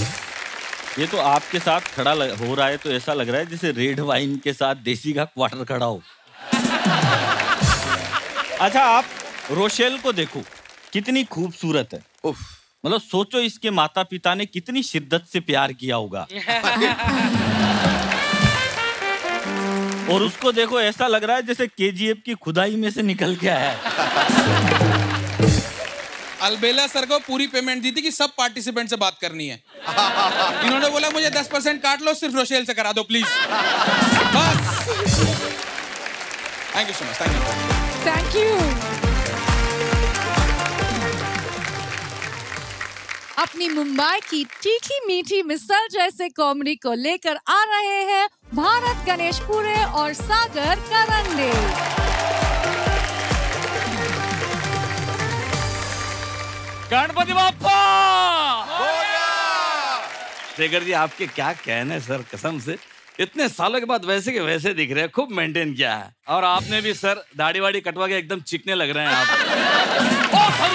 ये तो आपके साथ खड़ा हो रहा है तो ऐसा लग रहा है जैसे रेड वाइन के साथ देसी का क्वार्टर खड़ा हो। अच्छा, आप रोशेल को देखो, कितनी खूबसूरत है। उफ, मतलब सोचो इसके माता पिता ने कितनी शिद्दत से प्यार किया होगा। और उसको देखो ऐसा लग रहा है जैसे केजीएफ की खुदाई में से निकल के आया है। अलबेला सर को पूरी पेमेंट दी थी कि सब पार्टिसिपेंट से बात करनी है। इन्होंने बोला मुझे 10% काट लो, सिर्फ रोशेल से करा दो प्लीज। बस। Thank you so much. Thank you. अपनी मुंबई की तीखी मीठी मिसल जैसे कॉमेडी को लेकर आ रहे हैं भारत गणेश पुरे और सागर करंदे। गणपति बाप्पा शेखर जी, आपके क्या कहने सर, कसम से इतने सालों के बाद वैसे के वैसे दिख रहे हैं, खूब मेंटेन किया है। और आपने भी सर दाढ़ी वाड़ी कटवा के एकदम चिकने लग रहे हैं आप। ओ सॉरी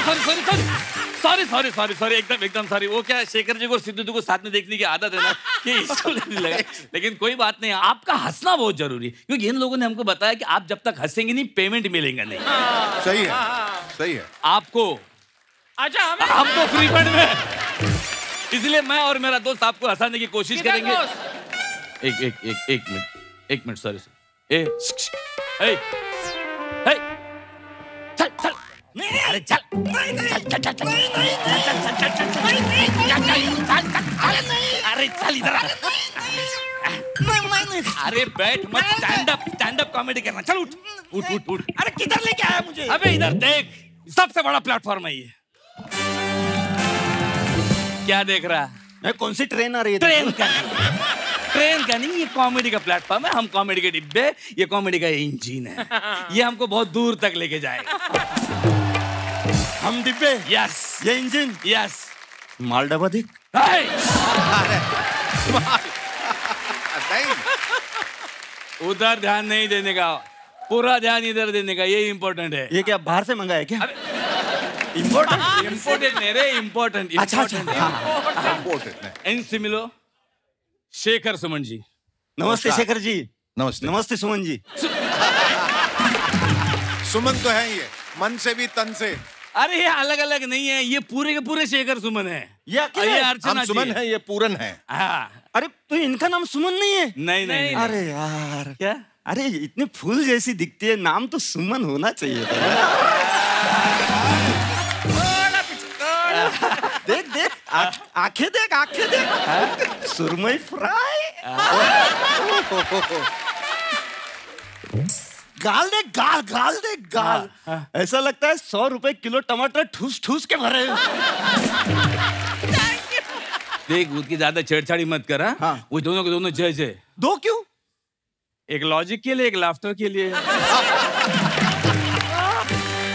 एकदम सॉरी। वो क्या है शेखर जी को सिद्धू को साथ में देखने की आदत है ना, कि इसको नहीं लगा। लेकिन कोई बात नहीं, आपका हंसना बहुत जरूरी है, क्योंकि इन लोगों ने हमको बताया कि आप जब तक हंसेंगे नहीं पेमेंट मिलेगा नहीं। सही है, सही है। आपको अच्छा, हम तो फ्री फंड में, इसलिए मैं और मेरा दोस्त आपको हंसाने की कोशिश करेंगे। एक मिनट सॉरी अरे बैठ मत, स्टैंड अप कॉमेडी करना। चल उठ उठ उठ उठ। अरे किधर लेके आया मुझे? अबे इधर देख, सबसे बड़ा प्लेटफॉर्म है ये। क्या देख रहा है? कौन सी ट्रेन आ रही है? ट्रेन का नहीं, ये कॉमेडी का प्लेटफॉर्म है। हम कॉमेडी के डिब्बे, ये कॉमेडी का इंजन है, ये हमको बहुत दूर तक लेके जाएगा। हम डिब्बे, यस। ये इंजन, यस। माल डब्बा देख। उधर ध्यान नहीं देने का, पूरा ध्यान इधर देने का, ये इम्पोर्टेंट है। ये क्या बाहर से मंगाया क्या? इम्पोर्टेंट अच्छा। इनसे मिलो, शेखर सुमन जी। नमस्ते शेखर जी। नमस्ते सुमन जी। सुमन तो है ये, मन से भी तन से। अरे ये अलग अलग नहीं है, ये पूरे के पूरे शेखर सुमन है। ये अर्चना सुमन है, ये पूरन है। अरे तो इनका नाम सुमन नहीं है? नहीं। अरे यार क्या, अरे इतने फूल जैसी दिखती है, नाम तो सुमन होना चाहिए। देख आंखें देख, आंखें देख, सुरमई फ्राई। गाल देख, गाल देख, गाल ऐसा लगता है 100 रुपए किलो टमाटर ठूस ठूस के भरे। देख उसकी ज्यादा छेड़छाड़ी मत कर। हाँ। वो दोनों के दोनों जय जय दो। क्यों? एक लॉजिक के लिए, एक लाफ्टर के लिए।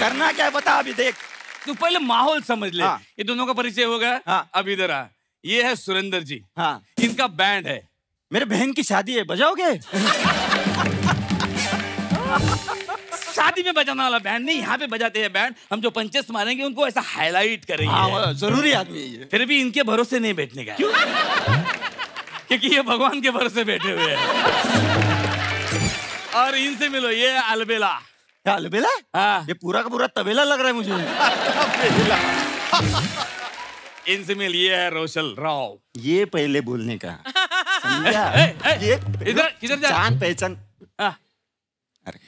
करना क्या है बता अभी, देख तू पहले माहौल समझ ले। हाँ। ये दोनों का परिचय हो गया। हाँ। अब इधर आ, ये है सुरेंद्र जी। हाँ। इनका बैंड है। मेरे बहन की शादी है, बजाओगे? शादी में बजाने वाला बैंड नहीं, यहाँ पे बजाते हैं बैंड। हम जो पंचेस मारेंगे उनको ऐसा हाईलाइट करेंगे। हाँ, जरूरी आदमी है। फिर भी इनके भरोसे नहीं बैठने का, क्यों? क्योंकि ये भगवान के भरोसे बैठे हुए हैं। और इनसे मिलो, ये अलबेला। अलबेला? हाँ। ये पूरा का पूरा तबेला लग रहा है मुझे। इनसे मिलिए है रोशेल रॉ। ये पहले बोलने का समझा? ये इधर किधर जा? जान पहचान। अरे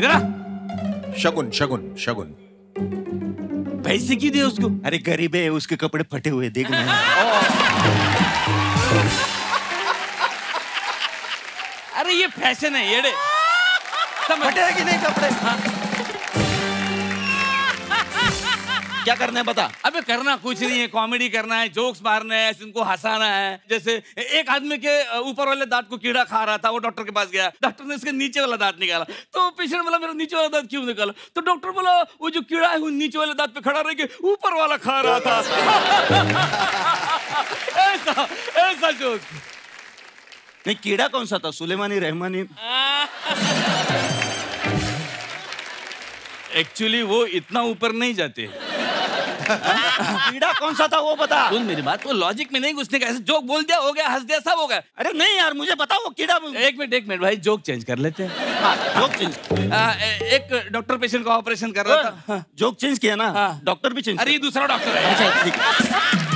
इधर, शगुन शगुन शगुन। पैसे क्यों दे उसको? अरे गरीब है, उसके कपड़े फटे हुए देख ना। अरे ये फैशन है, ये फटेगा कि नहीं कपड़े। हाँ। क्या करना है बता? अबे करना कुछ नहीं है, कॉमेडी करना है, जोक्स मारना है, इनको हंसाना है। जैसे एक आदमी के ऊपर वाले दांत को कीड़ा खा रहा था, वो डॉक्टर के पास गया, डॉक्टर ने इसके नीचे वाला दांत निकाला। तो पेशेंट बोला मेरा नीचे वाला दांत क्यों निकाला? तो डॉक्टर बोला वो जो कीड़ा है वो नीचे वाले दांत पे खड़ा रह के ऊपर वाला खा रहा था। ऐसा जोक्स नहीं। कीड़ा कौन सा था? सुलेमानी रहमानी। एक्चुअली वो इतना ऊपर नहीं जाते। कीड़ा कौन सा था वो बता। सुन मेरी बात, वो लॉजिक में नहीं घुसने का, ऐसे जोक बोल दिया हो गया, हंस दिया, सब हो गया। अरे नहीं यार मुझे बताओ कीड़ा। एक मिनट भाई, जोक चेंज कर लेते हैं। हाँ, जोक चेंज। एक डॉक्टर पेशेंट का ऑपरेशन कर रहा था, जोक चेंज किया ना। डॉक्टर भी चेंज। अरे दूसरा डॉक्टर है।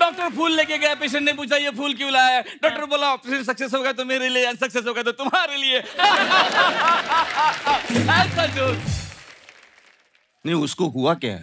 डॉक्टर फूल लेके गया, पेशेंट ने पूछा ये फूल क्यों लाया। डॉक्टर बोला ऑपरेशन सक्सेस होगा तो मेरे लिए, अनसक्सेस होगा तो तुम्हारे लिए। ऐसा जोक नहीं। उसको हुआ क्या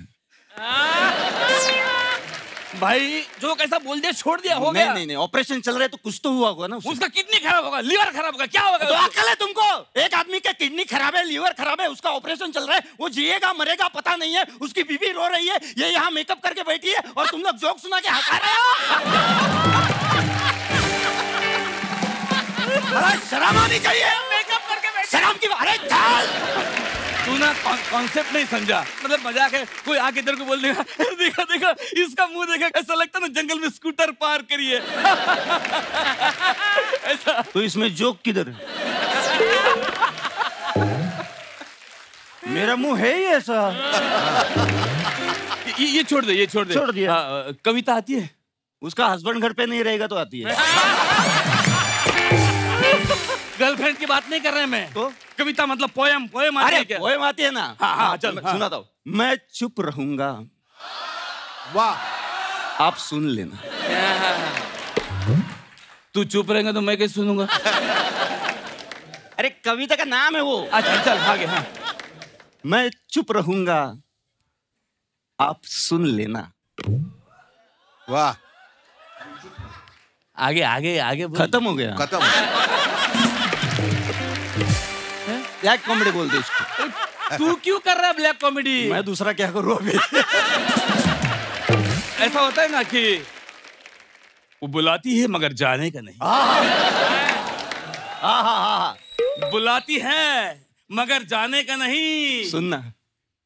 भाई, जो कैसा बोल दिया, छोड़ दिया हो गया। नहीं ऑपरेशन चल रहा है तो कुछ तो हुआ होगा ना। उसका किडनी खराब होगा, लीवर खराब होगा, क्या होगा? तो अकल है तुमको? एक आदमी का किडनी खराब है, लीवर खराब है, उसका ऑपरेशन चल रहा है, वो जिएगा मरेगा पता नहीं है, उसकी बीवी रो रही है, ये यहाँ मेकअप करके बैठी है, और तुम लोग जोक सुना के हंसा रहे हो। शर्म आनी चाहिए। मेकअप करके शर्म की। अरे ना कॉन्सेप्ट नहीं समझा, मतलब मजाक है। कोई आके इधर को बोल देगा, देखा देखा इसका मुंह, देखा ऐसा लगता ना जंगल में स्कूटर पार करिए। ऐसा। तो इसमें जोक किधर? मेरा मुंह है ही ऐसा। ये छोड़ दे, ये छोड़ दे। छोड़ दिया। कविता आती है? उसका हस्बैंड घर पे नहीं रहेगा तो आती है। गर्लफ्रेंड की बात नहीं कर रहे हैं मैं तो। कविता मतलब पोएम। पोएम आती है क्या? पोएम आती है ना। हाँ, चल सुनाता हूँ। मैं चुप रहूंगा, वाह आप सुन लेना। तू चुप रहेगा तो मैं कैसे सुनूंगा? अरे कविता का नाम है वो। अच्छा चल आगे। हाँ, मैं चुप रहूंगा आप सुन लेना, वाह। आगे आगे आगे खत्म हो गया। खत्म ब्लैक कॉमेडी बोल दे। तू क्यों कर रहा है ब्लैक कॉमेडी? मैं दूसरा क्या करूं अभी। ऐसा होता है ना कि वो बुलाती है मगर जाने का नहीं। आहा। बुलाती है मगर जाने का नहीं। सुनना,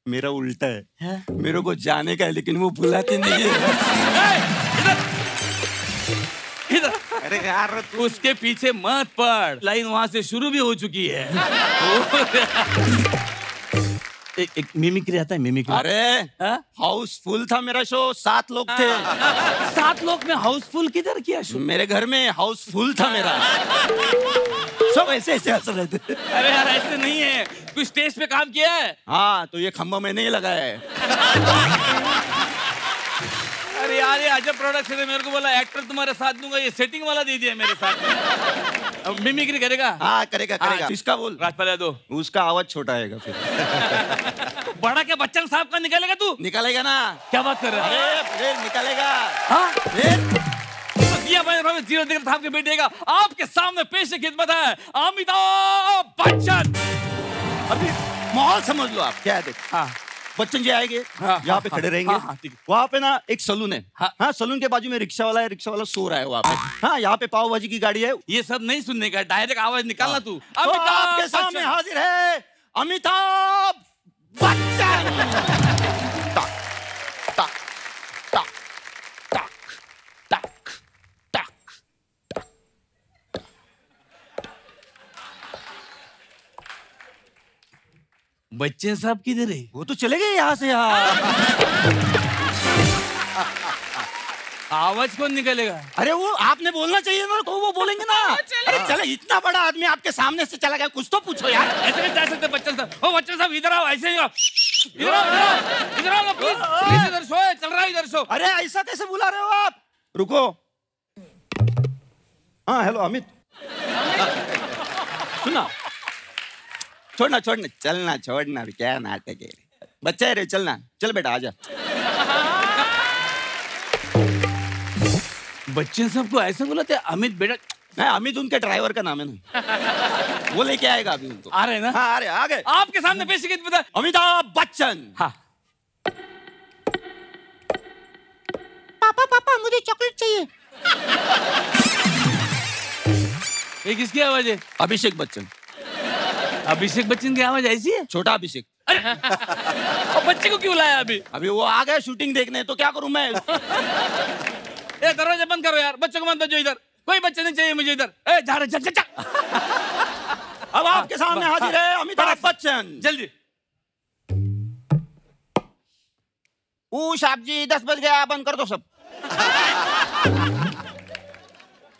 मेरा उल्टा है, मेरे को जाने का है लेकिन वो बुलाती नहीं है। इधर अरे यार उसके पीछे मत पड़, लाइन वहां से शुरू भी हो चुकी है। एक मिमिक्री आता है, मिमिक्री। अरे हाउसफुल था मेरा शो, 7 लोग थे। 7 लोग में हाउसफुल किधर किया शो? मेरे घर में हाउसफुल था मेरा। सब ऐसे ऐसे हंस रहे थे। अरे यार ऐसे नहीं है, कुछ स्टेज पे काम किया है। हाँ तो ये खंभा में नहीं लगा है। अरे यार ये अजब प्रोडक्शन है, मेरे को बोला एक्टर तुम्हारे साथ दूंगा, ये सेटिंग वाला दे दिया मेरे साथ। अब मिमिक्री करेगा? हाँ करेगा करेगा। किसका बोल? राजपाल यादव। उसका आवाज छोटा आएगा फिर। तो बड़ा क्या बच्चन साहब का निकालेगा तू? निकालेगा ना। क्या बात कर रहा है? अरे निकालेगा। हाँ जीरो दिग्गज साहब के बेटेगा आपके सामने पेश खिदमत है अमिताभ बच्चन। अभी माहौल समझ लो आप क्या है। हाँ बच्चन जी आएंगे, यहाँ पे खड़े रहेंगे। वहाँ पे ना एक सलून है। हाँ सलून के बाजू में रिक्शा वाला है, रिक्शा वाला सो रहा है वहाँ पे। हाँ यहाँ पे पाव भाजी की गाड़ी है। ये सब नहीं सुनने का, डायरेक्ट आवाज निकालना तू। अमिताभ के सामने हाजिर है अमिताभ बच्चन। टक टक टक टक टक टक टक। बच्चन साहब किधर है? वो तो चले गए यहाँ से। आवाज कौन निकलेगा? अरे वो आपने बोलना चाहिए ना, तो वो बोलेंगे ना। अरे चले, इतना बड़ा आदमी आपके सामने से चला गया, कुछ तो पूछो यार। ऐसे नहीं जा सकते बच्चन साहब। ओ बच्चन साहब इधर आओ, ऐसे ही आओ। इधर आओ, इधर आओ प्लीज। इधर सो है, चल रहा है इधर सो। अरे ऐसा कैसे बुला रहे हो आप? रुको। हाँ हेलो अमित, सुना छोड़ना छोड़ना चलना, छोड़ना क्या नाटक है, बच्चा है रे, चलना चल बेटा आजा। बच्चन साहब को ऐसे बोला था अमित बेटा? नहीं अमित उनके ड्राइवर का नाम है ना, वो लेके आएगा अभी उनको। आ रहे ना? हाँ आ रहे, आ गए आपके सामने पेश किया अमिताभ बच्चन। हाँ पापा पापा मुझे चॉकलेट चाहिए। ये किसकी आवाज है? अभिषेक बच्चन। अभिषेक बच्चन की आवाज ऐसी है? छोटा अभिषेक। अरे और बच्चे को क्यों लाया? अभी अभी वो आ गया शूटिंग देखने, तो क्या करूं मैं। ए दरवाजा बंद करो यार, बच्चों को मत भेजो इधर, कोई बच्चे नहीं चाहिए मुझे इधर। ए जा रे जा। अब आपके सामने हाजिर है अमिताभ बच्चन। जल्दी ओ साहब जी 10 बज गया, बंद कर दो सब।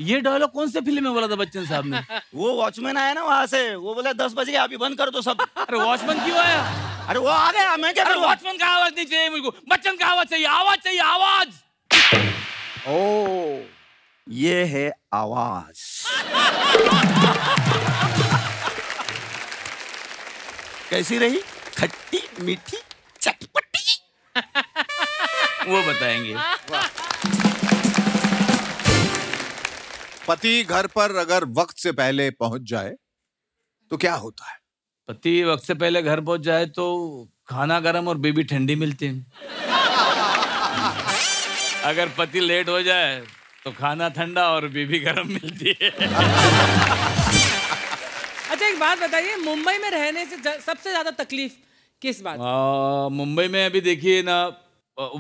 ये डायलॉग कौन से फिल्म में बोला था बच्चन साहब ने? वो वॉचमैन आया ना वहाँ से, वो बोला 10 बज गया अभी बंद कर दो सब। अरे वॉचमैन क्यों आया? अरे वो आ गया, मैं क्या करूँ? वॉचमैन का आवाज नहीं चाहिए मुझको, बच्चन का आवाज चाहिए। आवाज चाहिए, आवाज। ओ ये है आवाज। कैसी रही? खट्टी मीठी चटपटी। वो बताएंगे। पति घर पर अगर वक्त से पहले पहुंच जाए तो क्या होता है? पति वक्त से पहले घर पहुंच जाए तो खाना गर्म और बेबी ठंडी मिलती है। अगर पति लेट हो जाए तो खाना ठंडा और बेबी गर्म मिलती है। अच्छा एक बात बताइए, मुंबई में रहने से सबसे ज्यादा तकलीफ किस बात? मुंबई में अभी देखिए ना,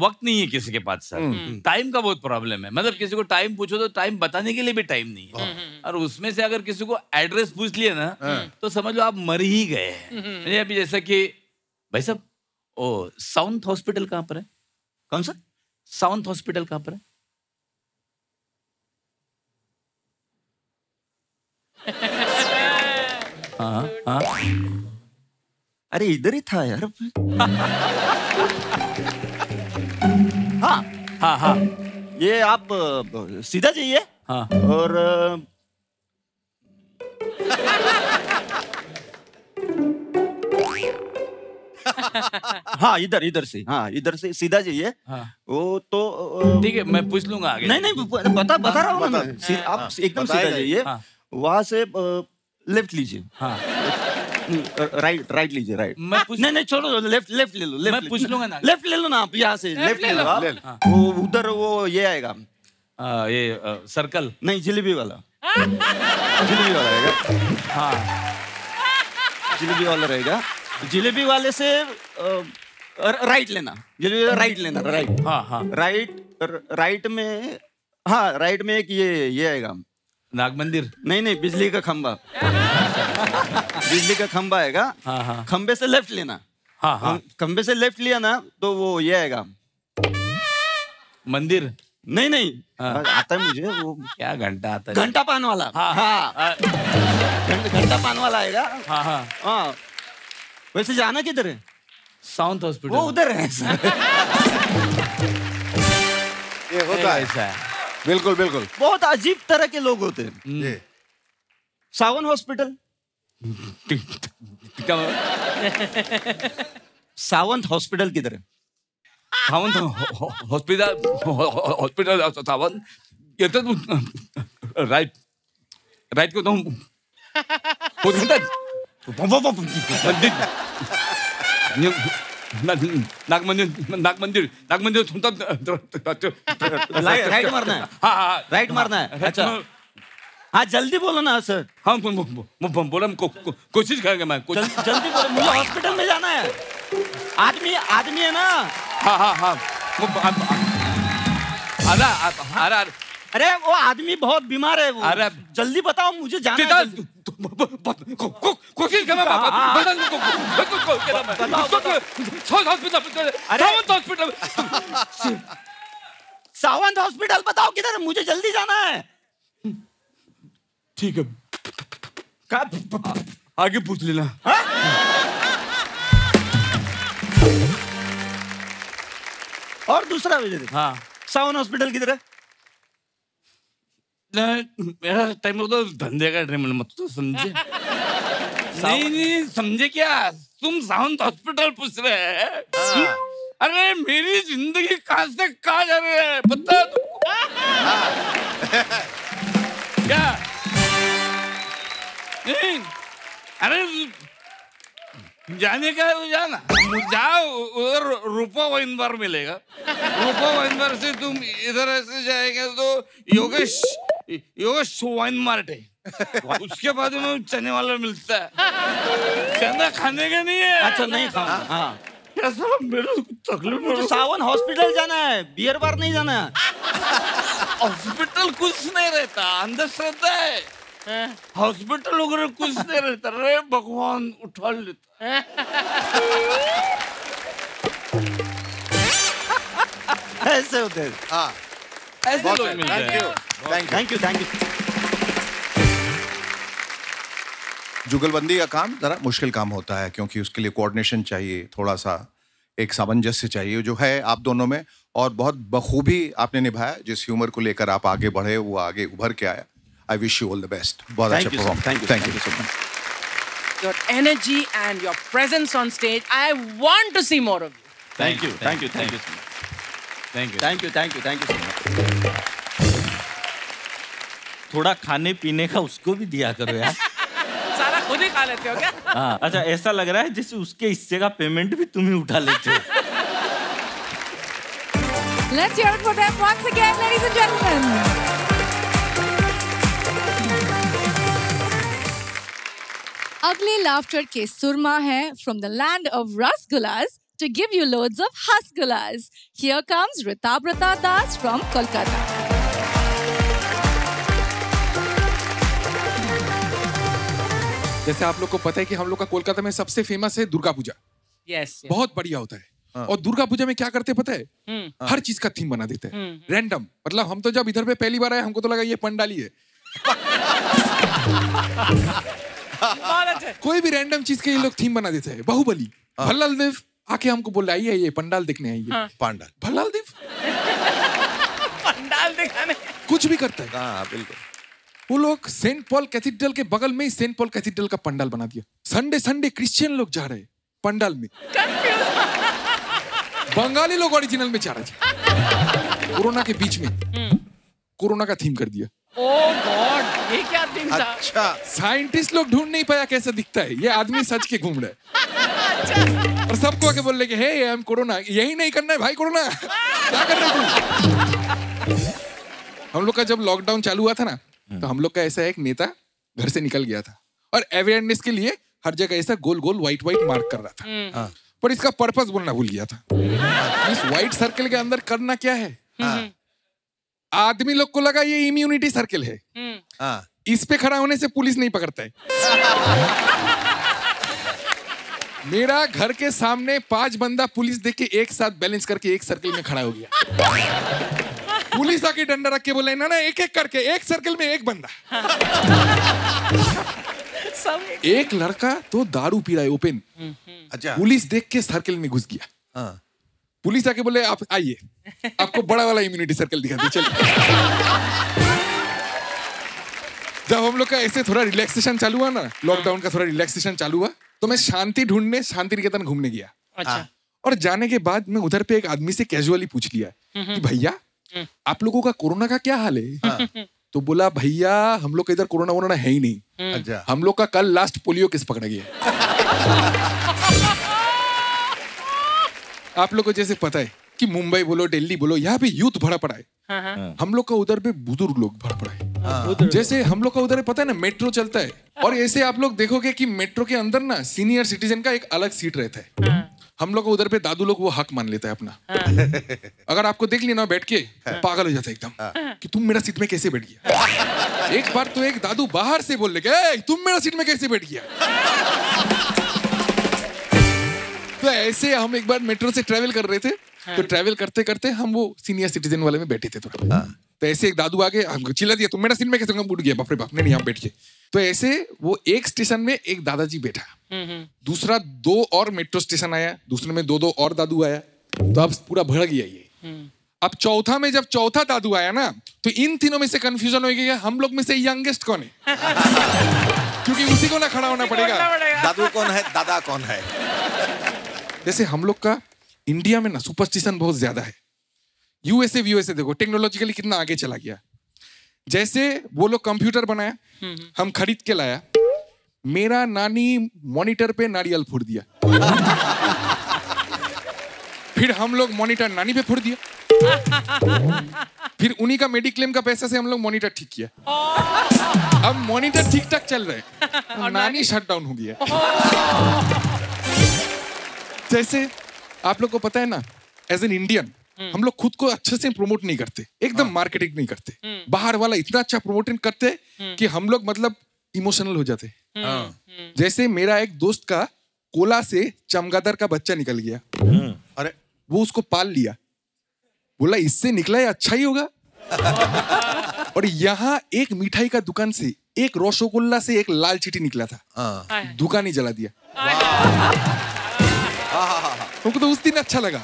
वक्त नहीं है किसी के पास सर। टाइम का बहुत प्रॉब्लम है, मतलब किसी को टाइम पूछो तो टाइम बताने के लिए भी टाइम नहीं है। और उसमें से अगर किसी को एड्रेस पूछ लिया ना तो समझ लो आप मर ही गए हैं। अभी जैसा कि भाई साहब ओ साउंथ हॉस्पिटल कहाँ पर है? कौन सा साउंथ हॉस्पिटल कहाँ पर है? हाँ हाँ अरे इधर ही था यार। हाँ हाँ हाँ ये आप सीधा जाइए। हाँ और हाँ इधर इधर से सीधा जाइए। हाँ वो तो ठीक है मैं पूछ लूंगा आगे। नहीं नहीं बता रहा हूँ ना, आप एकदम सीधा जाइए। वहाँ से लेफ्ट लीजिए। हाँ राइट लीजिए। राइट नहीं छोड़ो, लेफ्ट ले लो। मैं पूछ लूंगा ना, लेफ्ट ले लो ना आप। यहाँ से लेफ्ट ले लो, वो उधर वो ये आएगा, ये सर्कल नहीं जिलेबी वाला, जिलेबी वाला रहेगा। हाँ जिलेबी वाला रहेगा। जिलेबी वाले से राइट लेना, जिलेबी वाला राइट लेना। राइट हाँ हाँ राइट में, हाँ राइट में एक ये आएगा नाग मंदिर। नहीं नहीं बिजली का खंबा। बिजली का खंबा आएगा। हाँ हाँ खंबे से लेफ्ट लेना। हाँ हाँ खंबे से लेफ्ट लिया ना तो वो ये आएगा मंदिर। नहीं नहीं आता है मुझे वो, क्या घंटा आता है, घंटा पान वाला। हाँ हाँ घंटा पान वाला आएगा। हाँ हाँ हाँ वैसे जाना किधर है? साउंथ हॉस्पिटल, वो उधर है। ये होता ऐसा है। बिल्कुल बिल्कुल बहुत अजीब तरह के लोग होते हैं। सावन हॉस्पिटल, सावंत हॉस्पिटल किधर है? सावंत हॉस्पिटल सावन ये तो राइट को तो नाग मंदिर सुनता। राइट मारना है। हाँ राइट मारना है। अच्छा हाँ जल्दी बोलो ना सर। हाँ बोला कोशिश करेंगे। मैं जल्दी बोलो, मुझे हॉस्पिटल में जाना है। आदमी है ना। हाँ हाँ हाँ अरे वो आदमी बहुत बीमार है। अरे जल्दी बताओ मुझे जाना है। कोशिश कर मैं हॉस्पिटल सावंत हॉस्पिटल बताओ किधर, मुझे जल्दी जाना है। ठीक है आगे पूछ लेना। और दूसरा हाँ सावन हॉस्पिटल किधर है? मेरा टाइम तो धंधे का टाइम मत तो समझे। नहीं समझे क्या तुम? सावंत हॉस्पिटल पूछ रहे हैं? अरे मेरी जिंदगी कहाँ से कहाँ जा रही है पता है तुमको? क्या नहीं अरे जाने का है जाना, जाओ उधर रूपा वाइन बार मिलेगा। रूपा वाइन बार से तुम इधर ऐसे जाएगा तो योगेश वाइन मार्ट है। उसके बाद में चने वाला मिलता है। चना खाने का नहीं है। अच्छा नहीं खाना। हाँ ऐसा मेरे तकलीफ। सावन हॉस्पिटल जाना है, बियर बार नहीं जाना है। हॉस्पिटल कुछ नहीं रहता, अंदर रहता है। हॉस्पिटल वगैरह कुछ नहीं रहता। रे भगवान उठा लेता। ऐसे होते हैं। हाँ ऐसे लोग मिलते हैं। Thank you thank you. जुगलबंदी का काम जरा मुश्किल काम होता है क्योंकि उसके लिए कोऑर्डिनेशन चाहिए, थोड़ा सा एक सामंजस्य चाहिए जो है आप दोनों में, और बहुत बखूबी आपने निभाया। जिस ह्यूमर को लेकर आप आगे बढ़े वो आगे उभर के आया। I wish you all the best. बहुत अच्छा perform. Thank you so much. Your energy and your presence on stage, I want to see more of you. Thank you, thank you, thank you, thank you, thank you, thank you, thank you so much. थोड़ा खाने पीने का उसको भी दिया करो यार। सारा खुद ही खा लेते हो क्या? हाँ। अच्छा ऐसा लग रहा है जैसे उसके हिस्से का पेमेंट भी तुम ही उठा लेते हो। Let's hear it for them once again, ladies and gentlemen. Ugly laughter के सुरमा है from the land of rasgullas to give you loads of hasgullas. Here comes Ritabrata Das from Kolkata. जैसे आप लोग को पता है कि हम लोग का कोलकाता में सबसे फेमस है दुर्गा पूजा। Yes. बहुत बढ़िया होता है। और दुर्गा पूजा में क्या करते हैं पता है? हर चीज का थीम बना देते हैं। Random। मतलब हम तो जब इधर पे पहली बार आए हमको तो लगा ये पंडाली है। कोई भी रैंडम चीज के ये लोग थीम बना देते हैं। बाहुबली भल्लाल देव आके हमको बोला आई है ये पंडाल दिखने आई है। पंडाल भल्लाल देव पंडाल दिखाने कुछ भी करता है। हाँ बिल्कुल। वो लोग सेंट पॉल कैथेड्रल के बगल में ही सेंट पॉल कैथेड्रल का पंडाल बना दिया। संडे संडे क्रिश्चियन लोग जा रहे हैं पंडाल में, बंगाली लोग ओरिजिनल में जा रहे। कोरोना के बीच में कोरोना का थीम कर दिया। ओह गॉड ये क्या दिन था। अच्छा साइंटिस्ट लोग ढूंढ नहीं पाया कैसा दिखता है ये आदमी, सच के घूम रहा है और सबको आके बोल रहे कि हे आई एम कोरोना। यही नहीं करना है भाई कोरोना। क्या कर रहे हो? हम लोग का जब लॉकडाउन चालू हुआ था ना तो हम लोग का ऐसा एक नेता घर से निकल गया था और अवेयरनेस के लिए हर जगह ऐसा गोल गोल व्हाइट व्हाइट मार्क कर रहा था, पर इसका पर्पस बोलना भूल गया था। इस व्हाइट सर्कल के अंदर करना क्या है? आदमी लोग को लगा ये इम्यूनिटी सर्कल है। इस पे खड़ा होने से पुलिस नहीं पकड़ता है। मेरा घर के सामने 5 बंदा पुलिस देख के एक साथ बैलेंस करके एक सर्कल में खड़ा हो गया। पुलिस आके डंडा रख के बोले ना ना एक एक करके एक सर्कल में एक बंदा। एक लड़का तो दारू पी रहा है ओपन। अच्छा पुलिस देख के सर्कल में घुस गया। पुलिस आके बोले आप आइए आपको बड़ा वाला इम्यूनिटी सर्कल दिखा दे। चलिए जब हम लोग का ऐसे थोड़ा रिलैक्सेशन चालू हुआ ना, लॉकडाउन का थोड़ा रिलैक्सेशन चालू हुआ, तो मैं शांति ढूंढने शांति निकेतन घूमने गया। अच्छा। और जाने के बाद मैं उधर पे एक आदमी से कैजुअली पूछ लिया कि भैया आप लोगों का कोरोना का क्या हाल है? हाँ। तो बोला भैया हम लोग का इधर कोरोना वोरोना है ही नहीं। अच्छा। हम लोग का कल लास्ट पोलियो केस पकड़ा गया। आप लोगों को जैसे पता है कि मुंबई बोलो दिल्ली बोलो यहाँ पे यूथ भरा पड़ा है। हाँ। हम लोग का उधर पे बुजुर्ग लोग भरा पड़ा है। हाँ। जैसे हम लोग का उधर पता है ना मेट्रो चलता है और ऐसे आप लोग देखोगे कि मेट्रो के अंदर ना सीनियर सिटीजन का एक अलग सीट रहता है। हाँ। हम लोग का उधर पे दादू लोग वो हक मान लेता है अपना। हाँ। अगर आपको देख लिया ना बैठ के तो पागल हो जाता है एकदम कि तुम मेरा सीट में कैसे बैठ गया। एक बार तो एक दादू बाहर से बोल रहे तुम मेरा सीट में कैसे बैठ गया। तो ऐसे हम एक बार मेट्रो से ट्रैवल कर रहे थे। हाँ। तो ट्रैवल करते करते हम वो सीनियर सिटीजन वाले में बैठे थे थोड़ा। हाँ। तो ऐसे एक दादू आगे हमको चिल्ला दिया तुम मेरा सीट में कैसे उठ गया। बाप रे बाप नहीं आप बैठिए। तो ऐसे वो एक स्टेशन में एक दादाजी बैठा, दूसरा 2 और मेट्रो स्टेशन आया, दूसरे में 2-2 और दादू आया, तो अब पूरा भर गया ये। अब चौथा में जब चौथा दादू आया ना तो इन तीनों में से कंफ्यूजन हो गया हम लोग में से यंगेस्ट कौन है, क्योंकि उसी को ना खड़ा होना पड़ेगा। दादू कौन है दादा कौन है। जैसे हम लोग का इंडिया में ना सुपरस्टिशन बहुत ज्यादा है। यूएसए वीयूएसए देखो टेक्नोलॉजिकली कितना आगे चला गया। जैसे वो लोग कंप्यूटर बनाया हम खरीद के लाया, मेरा नानी मॉनिटर पे नारियल फोड़ दिया। फिर हम लोग मॉनिटर नानी पे फोड़ दिया। फिर उन्हीं का मेडिक्लेम का पैसा से हम लोग मॉनिटर ठीक किया। अब मॉनिटर ठीक ठाक चल रहे और नानी शट डाउन हो गया। जैसे आप लोग को पता है ना एज एन इंडियन हम लोग खुद को अच्छे से प्रमोट नहीं करते, एकदम मार्केटिंग नहीं करते। बाहर वाला इतना अच्छा प्रमोटिंग करते कि हम लोग मतलब इमोशनल हो जाते। जैसे मेरा एक दोस्त का कोला से चमगादड़ का बच्चा निकल गया। अरे वो उसको पाल लिया। बोला इससे निकला है अच्छा ही होगा। और यहाँ एक मिठाई का दुकान से, एक रसगुल्ला से एक लाल चीटी निकला था, दुकान ही जला दिया। हमको तो उस दिन अच्छा लगा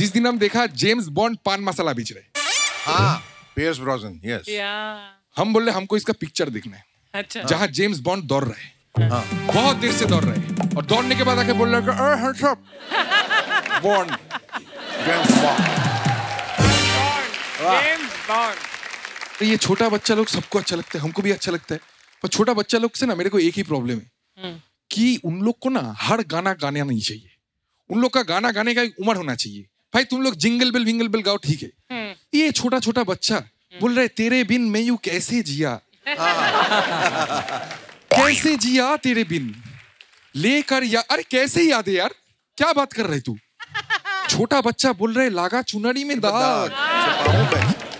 जिस दिन हम देखा जेम्स बॉन्ड पान मसाला बेच रहे। हम बोले हमको इसका पिक्चर देखना है। अच्छा। जहाँ जेम्स बॉन्ड दौड़ रहे, बहुत देर से दौड़ रहे, और दौड़ने के बाद आके बोल रहे बॉन्ड, तो ये छोटा बच्चा लोग सबको अच्छा लगता है, हमको भी अच्छा लगता है। पर छोटा बच्चा लोग से ना मेरे को एक ही प्रॉब्लम है कि उन लोग को ना हर गाना गाना नहीं चाहिए, उन लोग का गाना गाने का एक उम्र होना चाहिए। भाई तुम लोग जिंगल बेल गाओ ठीक है, ये छोटा छोटा बच्चा बोल रहे तेरे बिन मैं यूं कैसे जिया, कैसे जिया तेरे बिन लेकर या, अरे कैसे याद है यार, क्या बात कर रहे तू। छोटा बच्चा बोल रहे लागा चुनरी में दाग,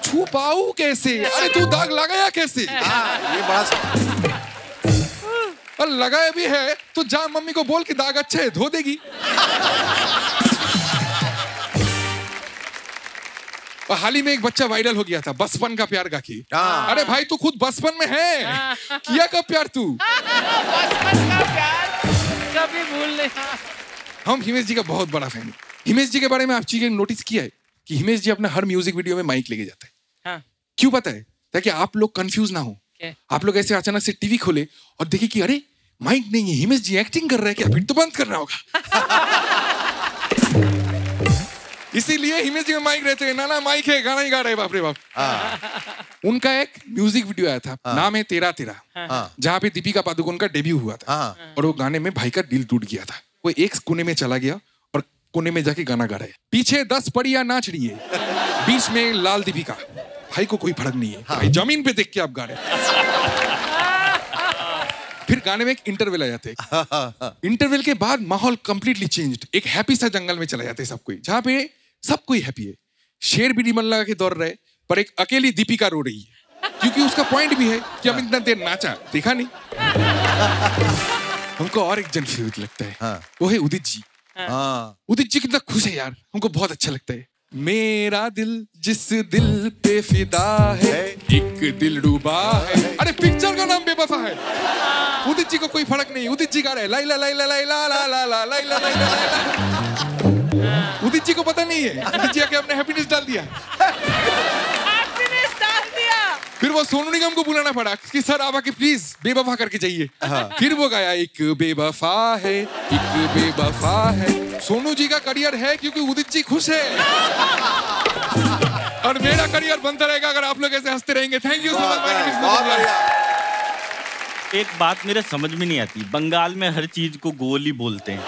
छुपाऊ कैसे, अरे तू दाग लगाया कैसे। ये बात और लगाया भी है तो जा मम्मी को बोल कि दाग अच्छा है धो देगी। और हाल ही में एक बच्चा वायरल हो गया था बचपन का प्यार गा के। अरे भाई तू खुद बचपन में है, किया कब प्यार तू, बचपन का प्यार कभी भूल नहीं। हम हिमेश जी का बहुत बड़ा फैन है। हिमेश जी के बारे में आप चीजें नोटिस किया है कि हिमेश जी अपना हर म्यूजिक वीडियो में माइक लेके जाता है। क्यों पता है? ताकि आप लोग कंफ्यूज ना हो। आप लोग ऐसे अचानक से टीवी खोले और देखे कि अरे माइक नहीं है, हिमेश जी एक्टिंग कर रहे हैं क्या, फिर तो बंद करना होगा। इसीलिए हिमेश जी में माइक रहते हैं, नाना माइक है गाना ही गा रहे हैं, बाप रे बाप। उनका एक म्यूजिक वीडियो आया था, नाम है तेरा तेरा, जहाँ पे दीपिका पादुकोण का डेब्यू हुआ था। और वो गाने में भाई का दिल टूट गया था। वो एक कोने में चला गया और कोने में जाके गाना गा रहा है, पीछे 10 पड़िया नाच रही है, बीच में लाल दीपिका। भाई को कोई फर्क नहीं है। भाई जमीन पे देख के आप गा रहे। फिर गाने में एक इंटरवल आ जाते हैं। इंटरवल के बाद माहौल कंप्लीटली चेंज्ड, एक हैप्पी सा जंगल में चला जाते हैं सब कोई, जहाँ पे सब कोई हैप्पी है। शेर भी रिमन लगा के दौड़ रहे, पर एक अकेली दीपिका रो रही है, क्योंकि उसका पॉइंट भी है कि अब इतना देर नाचा देखा नहीं। हमको और एक जन फेवरेट लगता है, वो है उदित जी। उदित जी कितना खुश है यार, हमको बहुत अच्छा लगता है। मेरा दिल जिस दिल पे फिदा है, एक दिल डूबा है। अरे पिक्चर का नाम बेवफा है। उदित जी को कोई फर्क नहीं, उदित जी गा रहे लाइला लाइला लाइला लाइला लाइला लाइला। उदित जी को पता नहीं है, उदित जी आके अपने हैप्पीनेस डाल दिया। फिर वो सोनू निगम को बुलाना पड़ा कि सर आप आके प्लीज बेवफा करके जाइए। फिर वो गाया एक बेवफा है, एक बेवफा है। सोनू जी का करियर है क्योंकि उदित जी खुश है। और मेरा करियर बनता रहेगा अगर आप लोग ऐसे हंसते रहेंगे। Thank you so much. एक बात मेरे समझ में नहीं आती, बंगाल में हर चीज को गोल ही बोलते हैं,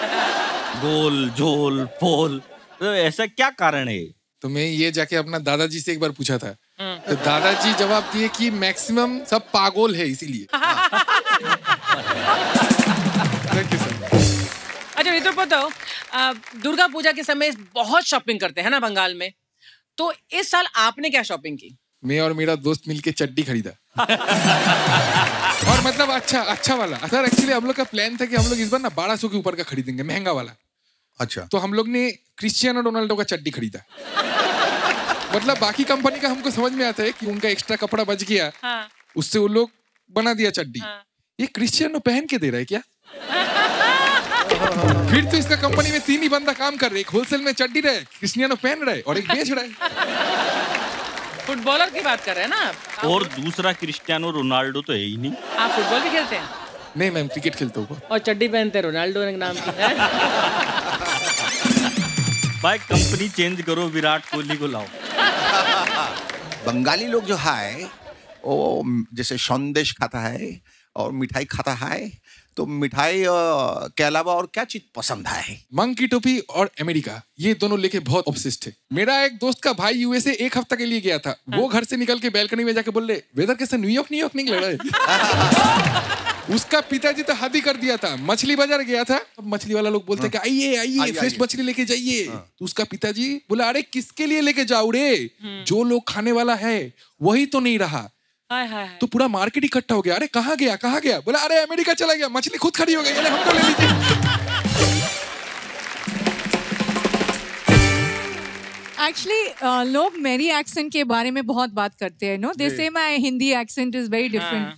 गोल झोल पोल, तो ऐसा क्या कारण है? तो मैं ये जाके अपना दादाजी से एक बार पूछा था, तो दादाजी जवाब दिए कि मैक्सिमम सब पागल है इसीलिए। अच्छा ये तो बताओ, दुर्गा पूजा के समय बहुत शॉपिंग करते हैं ना बंगाल में, तो इस साल आपने क्या शॉपिंग की? मैं और मेरा दोस्त मिलके चड्डी खरीदा। और मतलब अच्छा वाला। सर एक्चुअली हम लोग का प्लान था कि हम लोग इस बार ना 1200 के ऊपर का खरीदेंगे, महंगा वाला। अच्छा। तो हम लोग ने क्रिस्टियानो रोनाल्डो का चड्डी खरीदा। मतलब बाकी कंपनी का हमको समझ में आता है कि उनका एक्स्ट्रा कपड़ा बच गया, हाँ। उससे वो लोग बना दिया चड्डी, हाँ। ये क्रिस्टियानो पहन के दे रहा है क्या? फिर तो इसका कंपनी में 3 ही बंदा काम कर रहे, एक होलसेल में चड्डी रहे, क्रिस्टियानो पहन रहे और एक बेच रहे। फुटबॉलर की बात कर रहे हैं ना आप? और दूसरा क्रिस्टियानो रोनाल्डो तो है ही नहीं। आप फुटबॉल भी खेलते हैं? नहीं मैम, क्रिकेट खेलता हूँ और चड्डी पहनते हैं रोनाल्डो के नाम की। भाई कंपनी चेंज करो, विराट कोहली को लाओ। बंगाली लोग जो है वो जैसे संदेश खाता है और मिठाई खाता है, तो मिठाई के अलावा और क्या चीज पसंद है? मंग की टोपी और अमेरिका, ये दोनों लेके बहुत ऑब्सेस्ड है। मेरा एक दोस्त का भाई यूएसए 1 हफ्ता के लिए गया था, वो घर से निकल के बैल्कनी में जाके बोल रहे वेदर कैसा, न्यूयॉर्क न्यूयॉर्क नहीं लग रहा है। उसका पिताजी तो हद ही कर दिया था। मछली बाजार गया था, मछली वाला लोग बोलते कि आइए आइए फ्रेश मछली लेके जाइए, तो उसका पिताजी बोला अरे किसके लिए लेके जाओ रे, जो लोग खाने वाला है वही तो नहीं रहा। तो पूरा मार्केट इकट्ठा हो गया, अरे कहाँ गया, बोला अरे अमेरिका चला गया, मछली खुद खड़ी हो गई, हमको ले लीजिए। Actually, लोग मेरी एक्सेंट के बारे में बहुत बात करते हैं, no they say my Hindi accent is very different,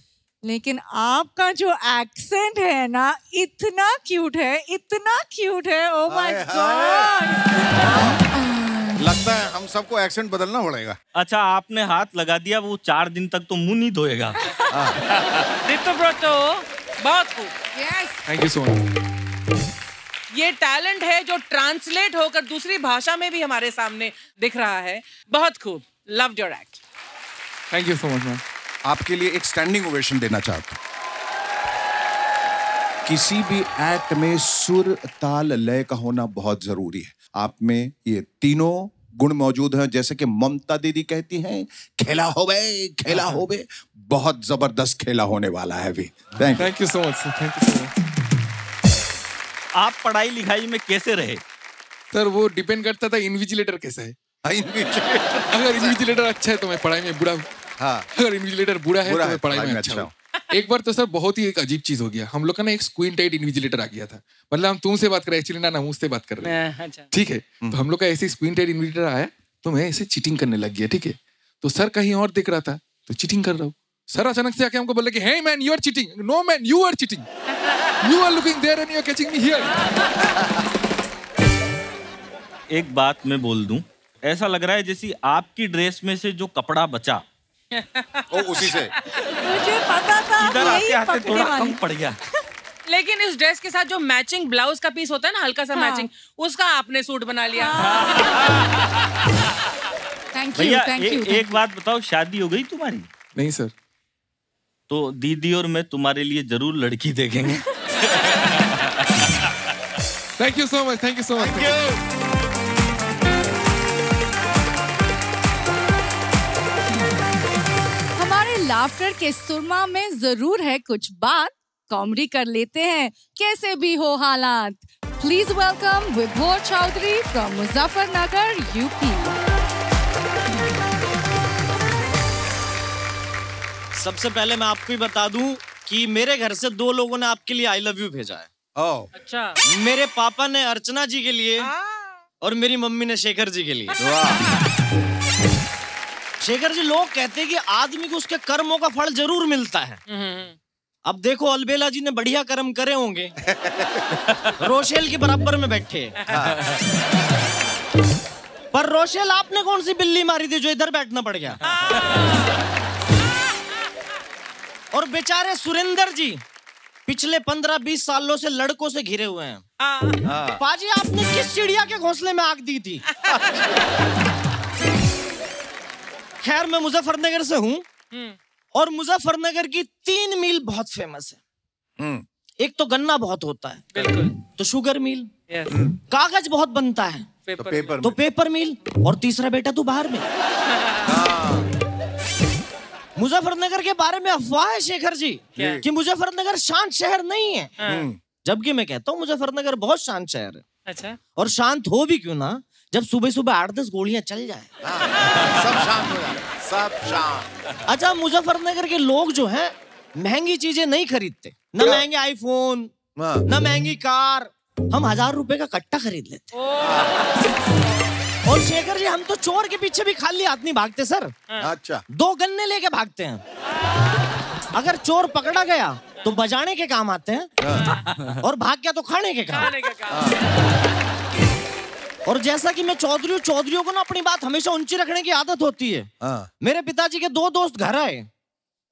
लेकिन आपका जो एक्सेंट है ना इतना क्यूट है, ओ माय गॉड। लगता है हम सबको एक्सेंट बदलना पड़ेगा। अच्छा, आपने हाथ लगा दिया, वो 4 दिन तक तो मुंह नहीं धोएगा। रितुब्रतो, बहुत खूब। Yes, thank you so much. ये टैलेंट है जो ट्रांसलेट होकर दूसरी भाषा में भी हमारे सामने दिख रहा है। बहुत खूब, loved your act. Thank you so much ma'am. आपके लिए एक स्टैंडिंग ओवेशन देना चाहता हूँ। किसी भी एक्ट में सुर, ताल, लय का होना बहुत जरूरी है। आप में ये तीनों गुण मौजूद हैं, जैसे कि ममता दीदी कहती हैं, खेला होवे, खेला होवे। बहुत जबरदस्त खेला होने वाला है अभी। Thank you so much, thank you so much. आप पढ़ाई लिखाई में कैसे रहे? सर, वो डिपेंड करता था इन्विजिलेटर कैसा है। अगर इन्विजिलेटर अच्छा है तो मैं पढ़ाई में बुरा हूँ। हाँ। अगर इन्विजिलेटर बुरा है तो मैं पढ़ाई में अच्छा हूँ। एक बार तो सर बहुत ही एक अजीब चीज हो गया, हम लोग का ना एक स्क्वीन टाइट इन्विजिलेटर आ गया था। मतलब हम तुमसे बात कर रहे हैं, एक्चुअली ना मुझसे बात कर रहे हैं, ठीक है। तो हम लोग का ऐसे स्क्वीन टाइट इन्विजिलेटर आया, तो मैं ऐसे चीटिंग करने लग गया, ठीक है। तो सर कहीं और देख रहा था, तो चीटिंग कर रहा हूँ। सर अचानक से आके हमको बोले कि hey man, you are cheating. No man, you are cheating. You are looking there and you are catching me here. एक बात मैं बोल दूं, ऐसा लग रहा है जैसे आपकी ड्रेस में से जो कपड़ा बचा, ओ उसी से। मुझे पता था, इधर आते आते थोड़ा कम पड़ गया। लेकिन इस ड्रेस के साथ जो मैचिंग ब्लाउज का पीस होता है ना, हल्का सा मैचिंग, उसका आपने सूट बना लिया। Thank you, thank you. एक बात बताओ, शादी हो गई तुम्हारी? नहीं सर। तो दीदी और मैं तुम्हारे लिए जरूर लड़की देखेंगे। Thank you so much, thank you so much. हमारे लाफ्टर के सुरमा में जरूर है कुछ बात, कॉमेडी कर लेते हैं कैसे भी हो हालात। प्लीज वेलकम विभोर चौधरी फ्रॉम मुजफ्फरनगर, यूपी। सबसे पहले मैं आपको ही बता दूं कि मेरे घर से 2 लोगों ने आपके लिए आई लव यू भेजा है। अच्छा। मेरे पापा ने अर्चना जी के लिए और मेरी मम्मी ने शेखर जी के लिए। शेखर जी, लोग कहते हैं कि आदमी को उसके कर्मों का फल जरूर मिलता है। अब देखो, अलबेला जी ने बढ़िया कर्म करे होंगे। रोशेल के बराबर में बैठे। पर रोशेल, आपने कौन सी बिल्ली मारी थी जो इधर बैठना पड़ गया? और बेचारे सुरेंद्र जी पिछले 15-20 सालों से लड़कों से घिरे हुए हैं। पाजी, आपने किस चिड़िया के घोंसले में आग दी थी? खैर, मैं मुजफ्फरनगर से हूँ और मुजफ्फरनगर की 3 मिल बहुत फेमस है। एक तो गन्ना बहुत होता है, बिल्कुल, तो शुगर मिल, कागज बहुत बनता है, तो पेपर मिल, और तीसरा बेटा तू बाहर में। मुजफ्फरनगर के बारे में अफवाह है शेखर जी कि मुजफ्फरनगर शांत शहर नहीं है। जबकि मैं कहता हूँ मुजफ्फरनगर बहुत शांत शहर है। अच्छा। और शांत हो भी क्यों ना, जब सुबह सुबह 8-10 गोलियां चल जाए सब शांत हो जाए, सब शांत। अच्छा, मुजफ्फरनगर के लोग जो हैं महंगी चीजें नहीं खरीदते, ना महंगे आईफोन, ना महंगी कार। हम 1000 रुपए का कट्टा खरीद लेते। और शेखर जी, हम तो चोर के पीछे भी खाली हाथ नहीं भागते सर। अच्छा। 2 गन्ने लेके भागते हैं। अगर चोर पकड़ा गया तो बजाने के काम आते हैं, और भाग गया तो खाने के काम। और जैसा कि मैं चौधरी हूँ, चौधरियों को ना अपनी बात हमेशा ऊंची रखने की आदत होती है। मेरे पिताजी के 2 दोस्त घर आए,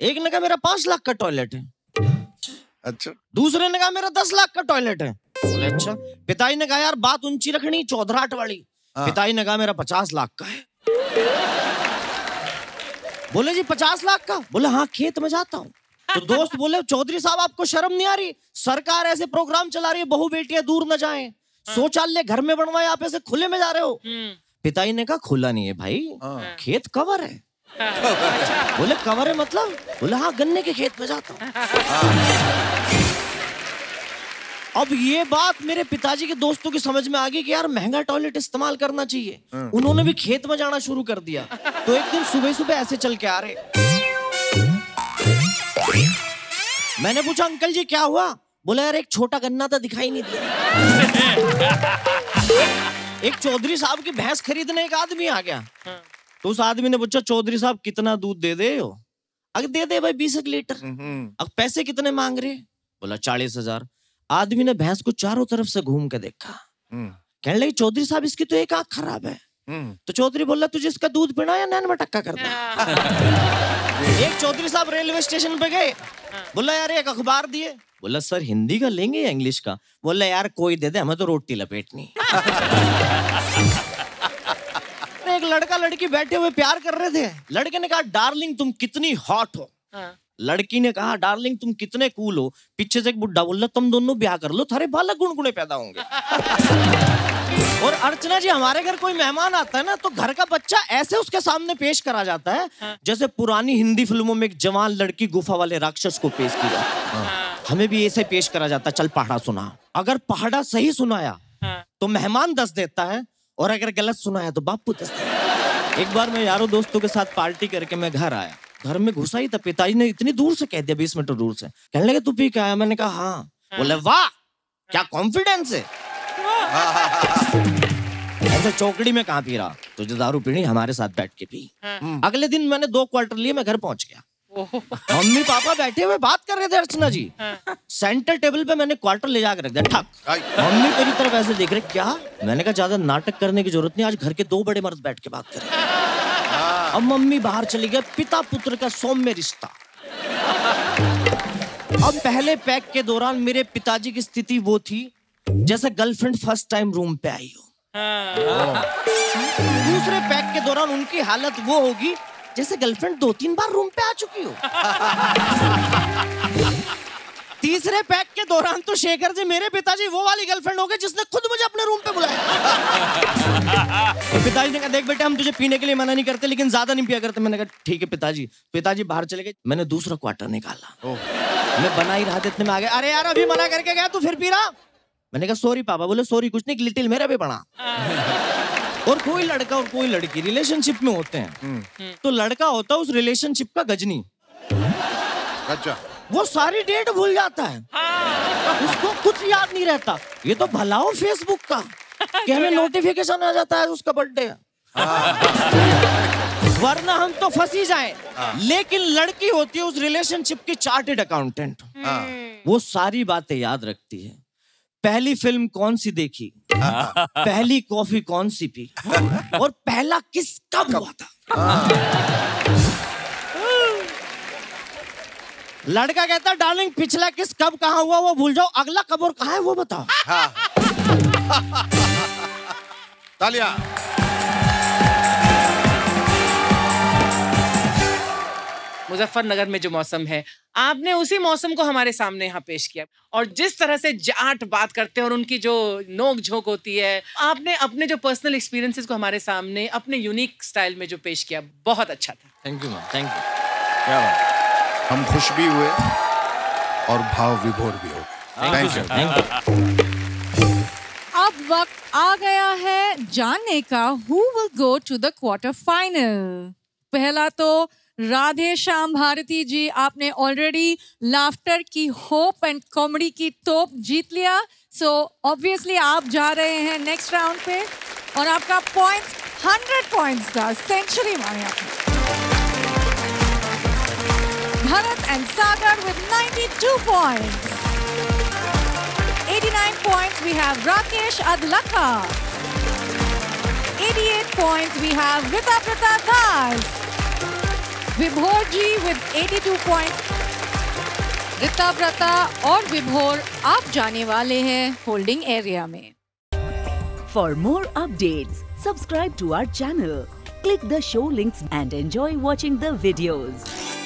एक ने कहा मेरा 5 लाख का टॉयलेट है। अच्छा। दूसरे ने कहा मेरा 10 लाख का टॉयलेट है। अच्छा। पिताजी ने कहा यार बात ऊंची रखनी, चौधराहट वाली। पिताजी ने कहा मेरा 50 लाख का है। बोले जी 50 लाख का? बोले हाँ, खेत में जाता हूँ। तो दोस्त बोले चौधरी साहब आपको शर्म नहीं आ रही? सरकार ऐसे प्रोग्राम चला रही है, बहू बेटियां दूर न जाएं, शौचालय घर में बनवाए, आप ऐसे खुले में जा रहे हो। पिताजी ने कहा खुला नहीं है भाई, खेत कवर है। बोले कवर है मतलब? बोले हाँ, गन्ने के खेत में जाता हूँ। अब ये बात मेरे पिताजी के दोस्तों की समझ में आ गई कि यार महंगा टॉयलेट इस्तेमाल करना चाहिए। उन्होंने भी खेत में जाना शुरू कर दिया। तो एक दिन सुबह सुबह ऐसे चल के आ रहे, मैंने पूछा अंकल जी क्या हुआ? बोला यार एक छोटा गन्ना था, दिखाई नहीं दिया। एक चौधरी साहब की भैंस खरीदने एक आदमी आ गया, तो उस आदमी ने पूछा चौधरी साहब कितना दूध दे दे हो? अगर दे दे भाई 20 लीटर। अब पैसे कितने मांग रहे? बोला 40,000। आदमी ने भैंस को चारों तरफ से घूम के देखा, कहने लगे चौधरी साहब इसकी तो एक आंख खराब है। तो चौधरी बोला तुझे इसका दूध पीना या नैन में टक्का करना? एक चौधरी साहब रेलवे स्टेशन पे गए, बोला यार एक अखबार दिए। बोला सर हिंदी का लेंगे या इंग्लिश का? बोला यार कोई दे दे, हमें तो रोटी लपेटनी। एक लड़का लड़की बैठे हुए प्यार कर रहे थे। लड़के ने कहा डार्लिंग तुम कितनी हॉट हो। लड़की ने कहा डार्लिंग तुम कितने कूल हो। पीछे से एक बुड्ढा बोला तुम दोनों ब्याह कर लो, थारे बालक गुनगुने पैदा होंगे। और अर्चना जी हमारे घर कोई मेहमान आता है ना, तो घर का बच्चा ऐसे उसके सामने पेश करा जाता है, जैसे पुरानी हिंदी फिल्मों में एक जवान लड़की गुफा वाले राक्षस को पेश किया। हमें भी ऐसे पेश करा जाता है, चल पहाड़ा सुना। अगर पहाड़ा सही सुनाया तो मेहमान 10 देता है, और अगर गलत सुनाया तो बापू 10 देता है। एक बार मैं यारों दोस्तों के साथ पार्टी करके मैं घर आया, घर में घुसा ही था, पिताजी ने इतनी दूर से कह दिया, 20 मीटर दूर से, कहने लगे तू पी के आया? मैंने कहा हाँ। बोले वाह क्या कॉन्फिडेंस है, ऐसे चौकड़ी में कहाँ पी रहा? तुझे दारू पीनी, हमारे साथ बैठ के पी। अगले दिन मैंने 2 क्वार्टर लिए, मैं घर पहुंच गया। मम्मी पापा बैठे हुए बात कर रहे थे, अर्चना जी सेंटर टेबल पे मैंने क्वार्टर ले जाकर रख दिया। मम्मी मेरी तरफ ऐसे देख रहे क्या? मैंने कहा ज्यादा नाटक करने की जरूरत नहीं, आज घर के 2 बड़े मर्द बैठ के बात कर रहे। अब मम्मी बाहर चली गए, पिता पुत्र का सौम्य रिश्ता। अब पहले पैक के दौरान मेरे पिताजी की स्थिति वो थी जैसे गर्लफ्रेंड फर्स्ट टाइम रूम पे आई हो। दूसरे पैक के दौरान उनकी हालत वो होगी जैसे गर्लफ्रेंड 2-3 बार रूम पे आ चुकी हो। तीसरे पैक के दौरान तो शेखर जी मेरे पिताजी वो वाली गर्लफ्रेंड हो गई जिसने खुद मुझे अपने रूम पे बुलाया। पिताजी ने कहा देख बेटा हम तुझे पीने के लिए मना नहीं करते, लेकिन ज्यादा नहीं पिया करते। मैंने कहा ठीक है पिताजी। पिताजी बाहर चले गए, मैंने दूसरा क्वार्टर निकाला, मैं बना ही रहा था, इतने में आ गया, अरे यार अभी मना करके गया तू फिर पी रहा? मैंने कहा सॉरी पापा। बोले सॉरी कुछ नहीं, लिटिल मेरा भी बना। और कोई लड़का और कोई लड़की रिलेशनशिप में होते हैं, तो लड़का होता है उस रिलेशनशिप का गजनी। अच्छा वो सारी डेट भूल जाता है, उसको कुछ याद नहीं रहता। ये तो भला हो फेसबुक का कि हमें नोटिफिकेशन आ जाता है उसका बर्थडे, वरना हम तो फंस ही जाए। लेकिन लड़की होती है उस रिलेशनशिप की चार्टेड अकाउंटेंट, वो सारी बातें याद रखती है। पहली फिल्म कौन सी देखी, पहली कॉफी कौन सी पी, और पहला किस कब हुआ था। लड़का कहता डार्लिंग पिछला किस कब कहाँ हुआ वो भूल जाओ, अगला कब और कहाँ है वो बताओ। तालियां। मुजफ्फरनगर में जो मौसम है, आपने उसी मौसम को हमारे सामने यहाँ पेश किया, और जिस तरह से जाट बात करते हैं और उनकी जो नोक झोंक होती है, आपने अपने जो पर्सनल एक्सपीरियंसेस को हमारे सामने अपने यूनिक स्टाइल में जो पेश किया, बहुत अच्छा था। Thank you ma'am, thank you. क्या बात, हम खुश भी हुए और भाव विभोर भी हो। Thank you. अब वक्त आ गया है जानने का who will go to the quarter final. पहला तो राधे श्याम भारती जी, आपने ऑलरेडी लाफ्टर की होप एंड कॉमेडी की तोप जीत लिया, सो ऑब्वियसली आप जा रहे हैं नेक्स्ट राउंड पे, और आपका पॉइंट्स 100 पॉइंट्स था, सेंचुरी मारे आपने। Bharat and Sagar with 92 points, 89 points we have Rakesh Adlaka, 88 points we have Ritabrata Das, Vibhor ji with 82 points. Ritabrata और विभोर आप जाने वाले हैं होल्डिंग एरिया में। For more updates, subscribe to our channel, click the show links and enjoy watching the videos.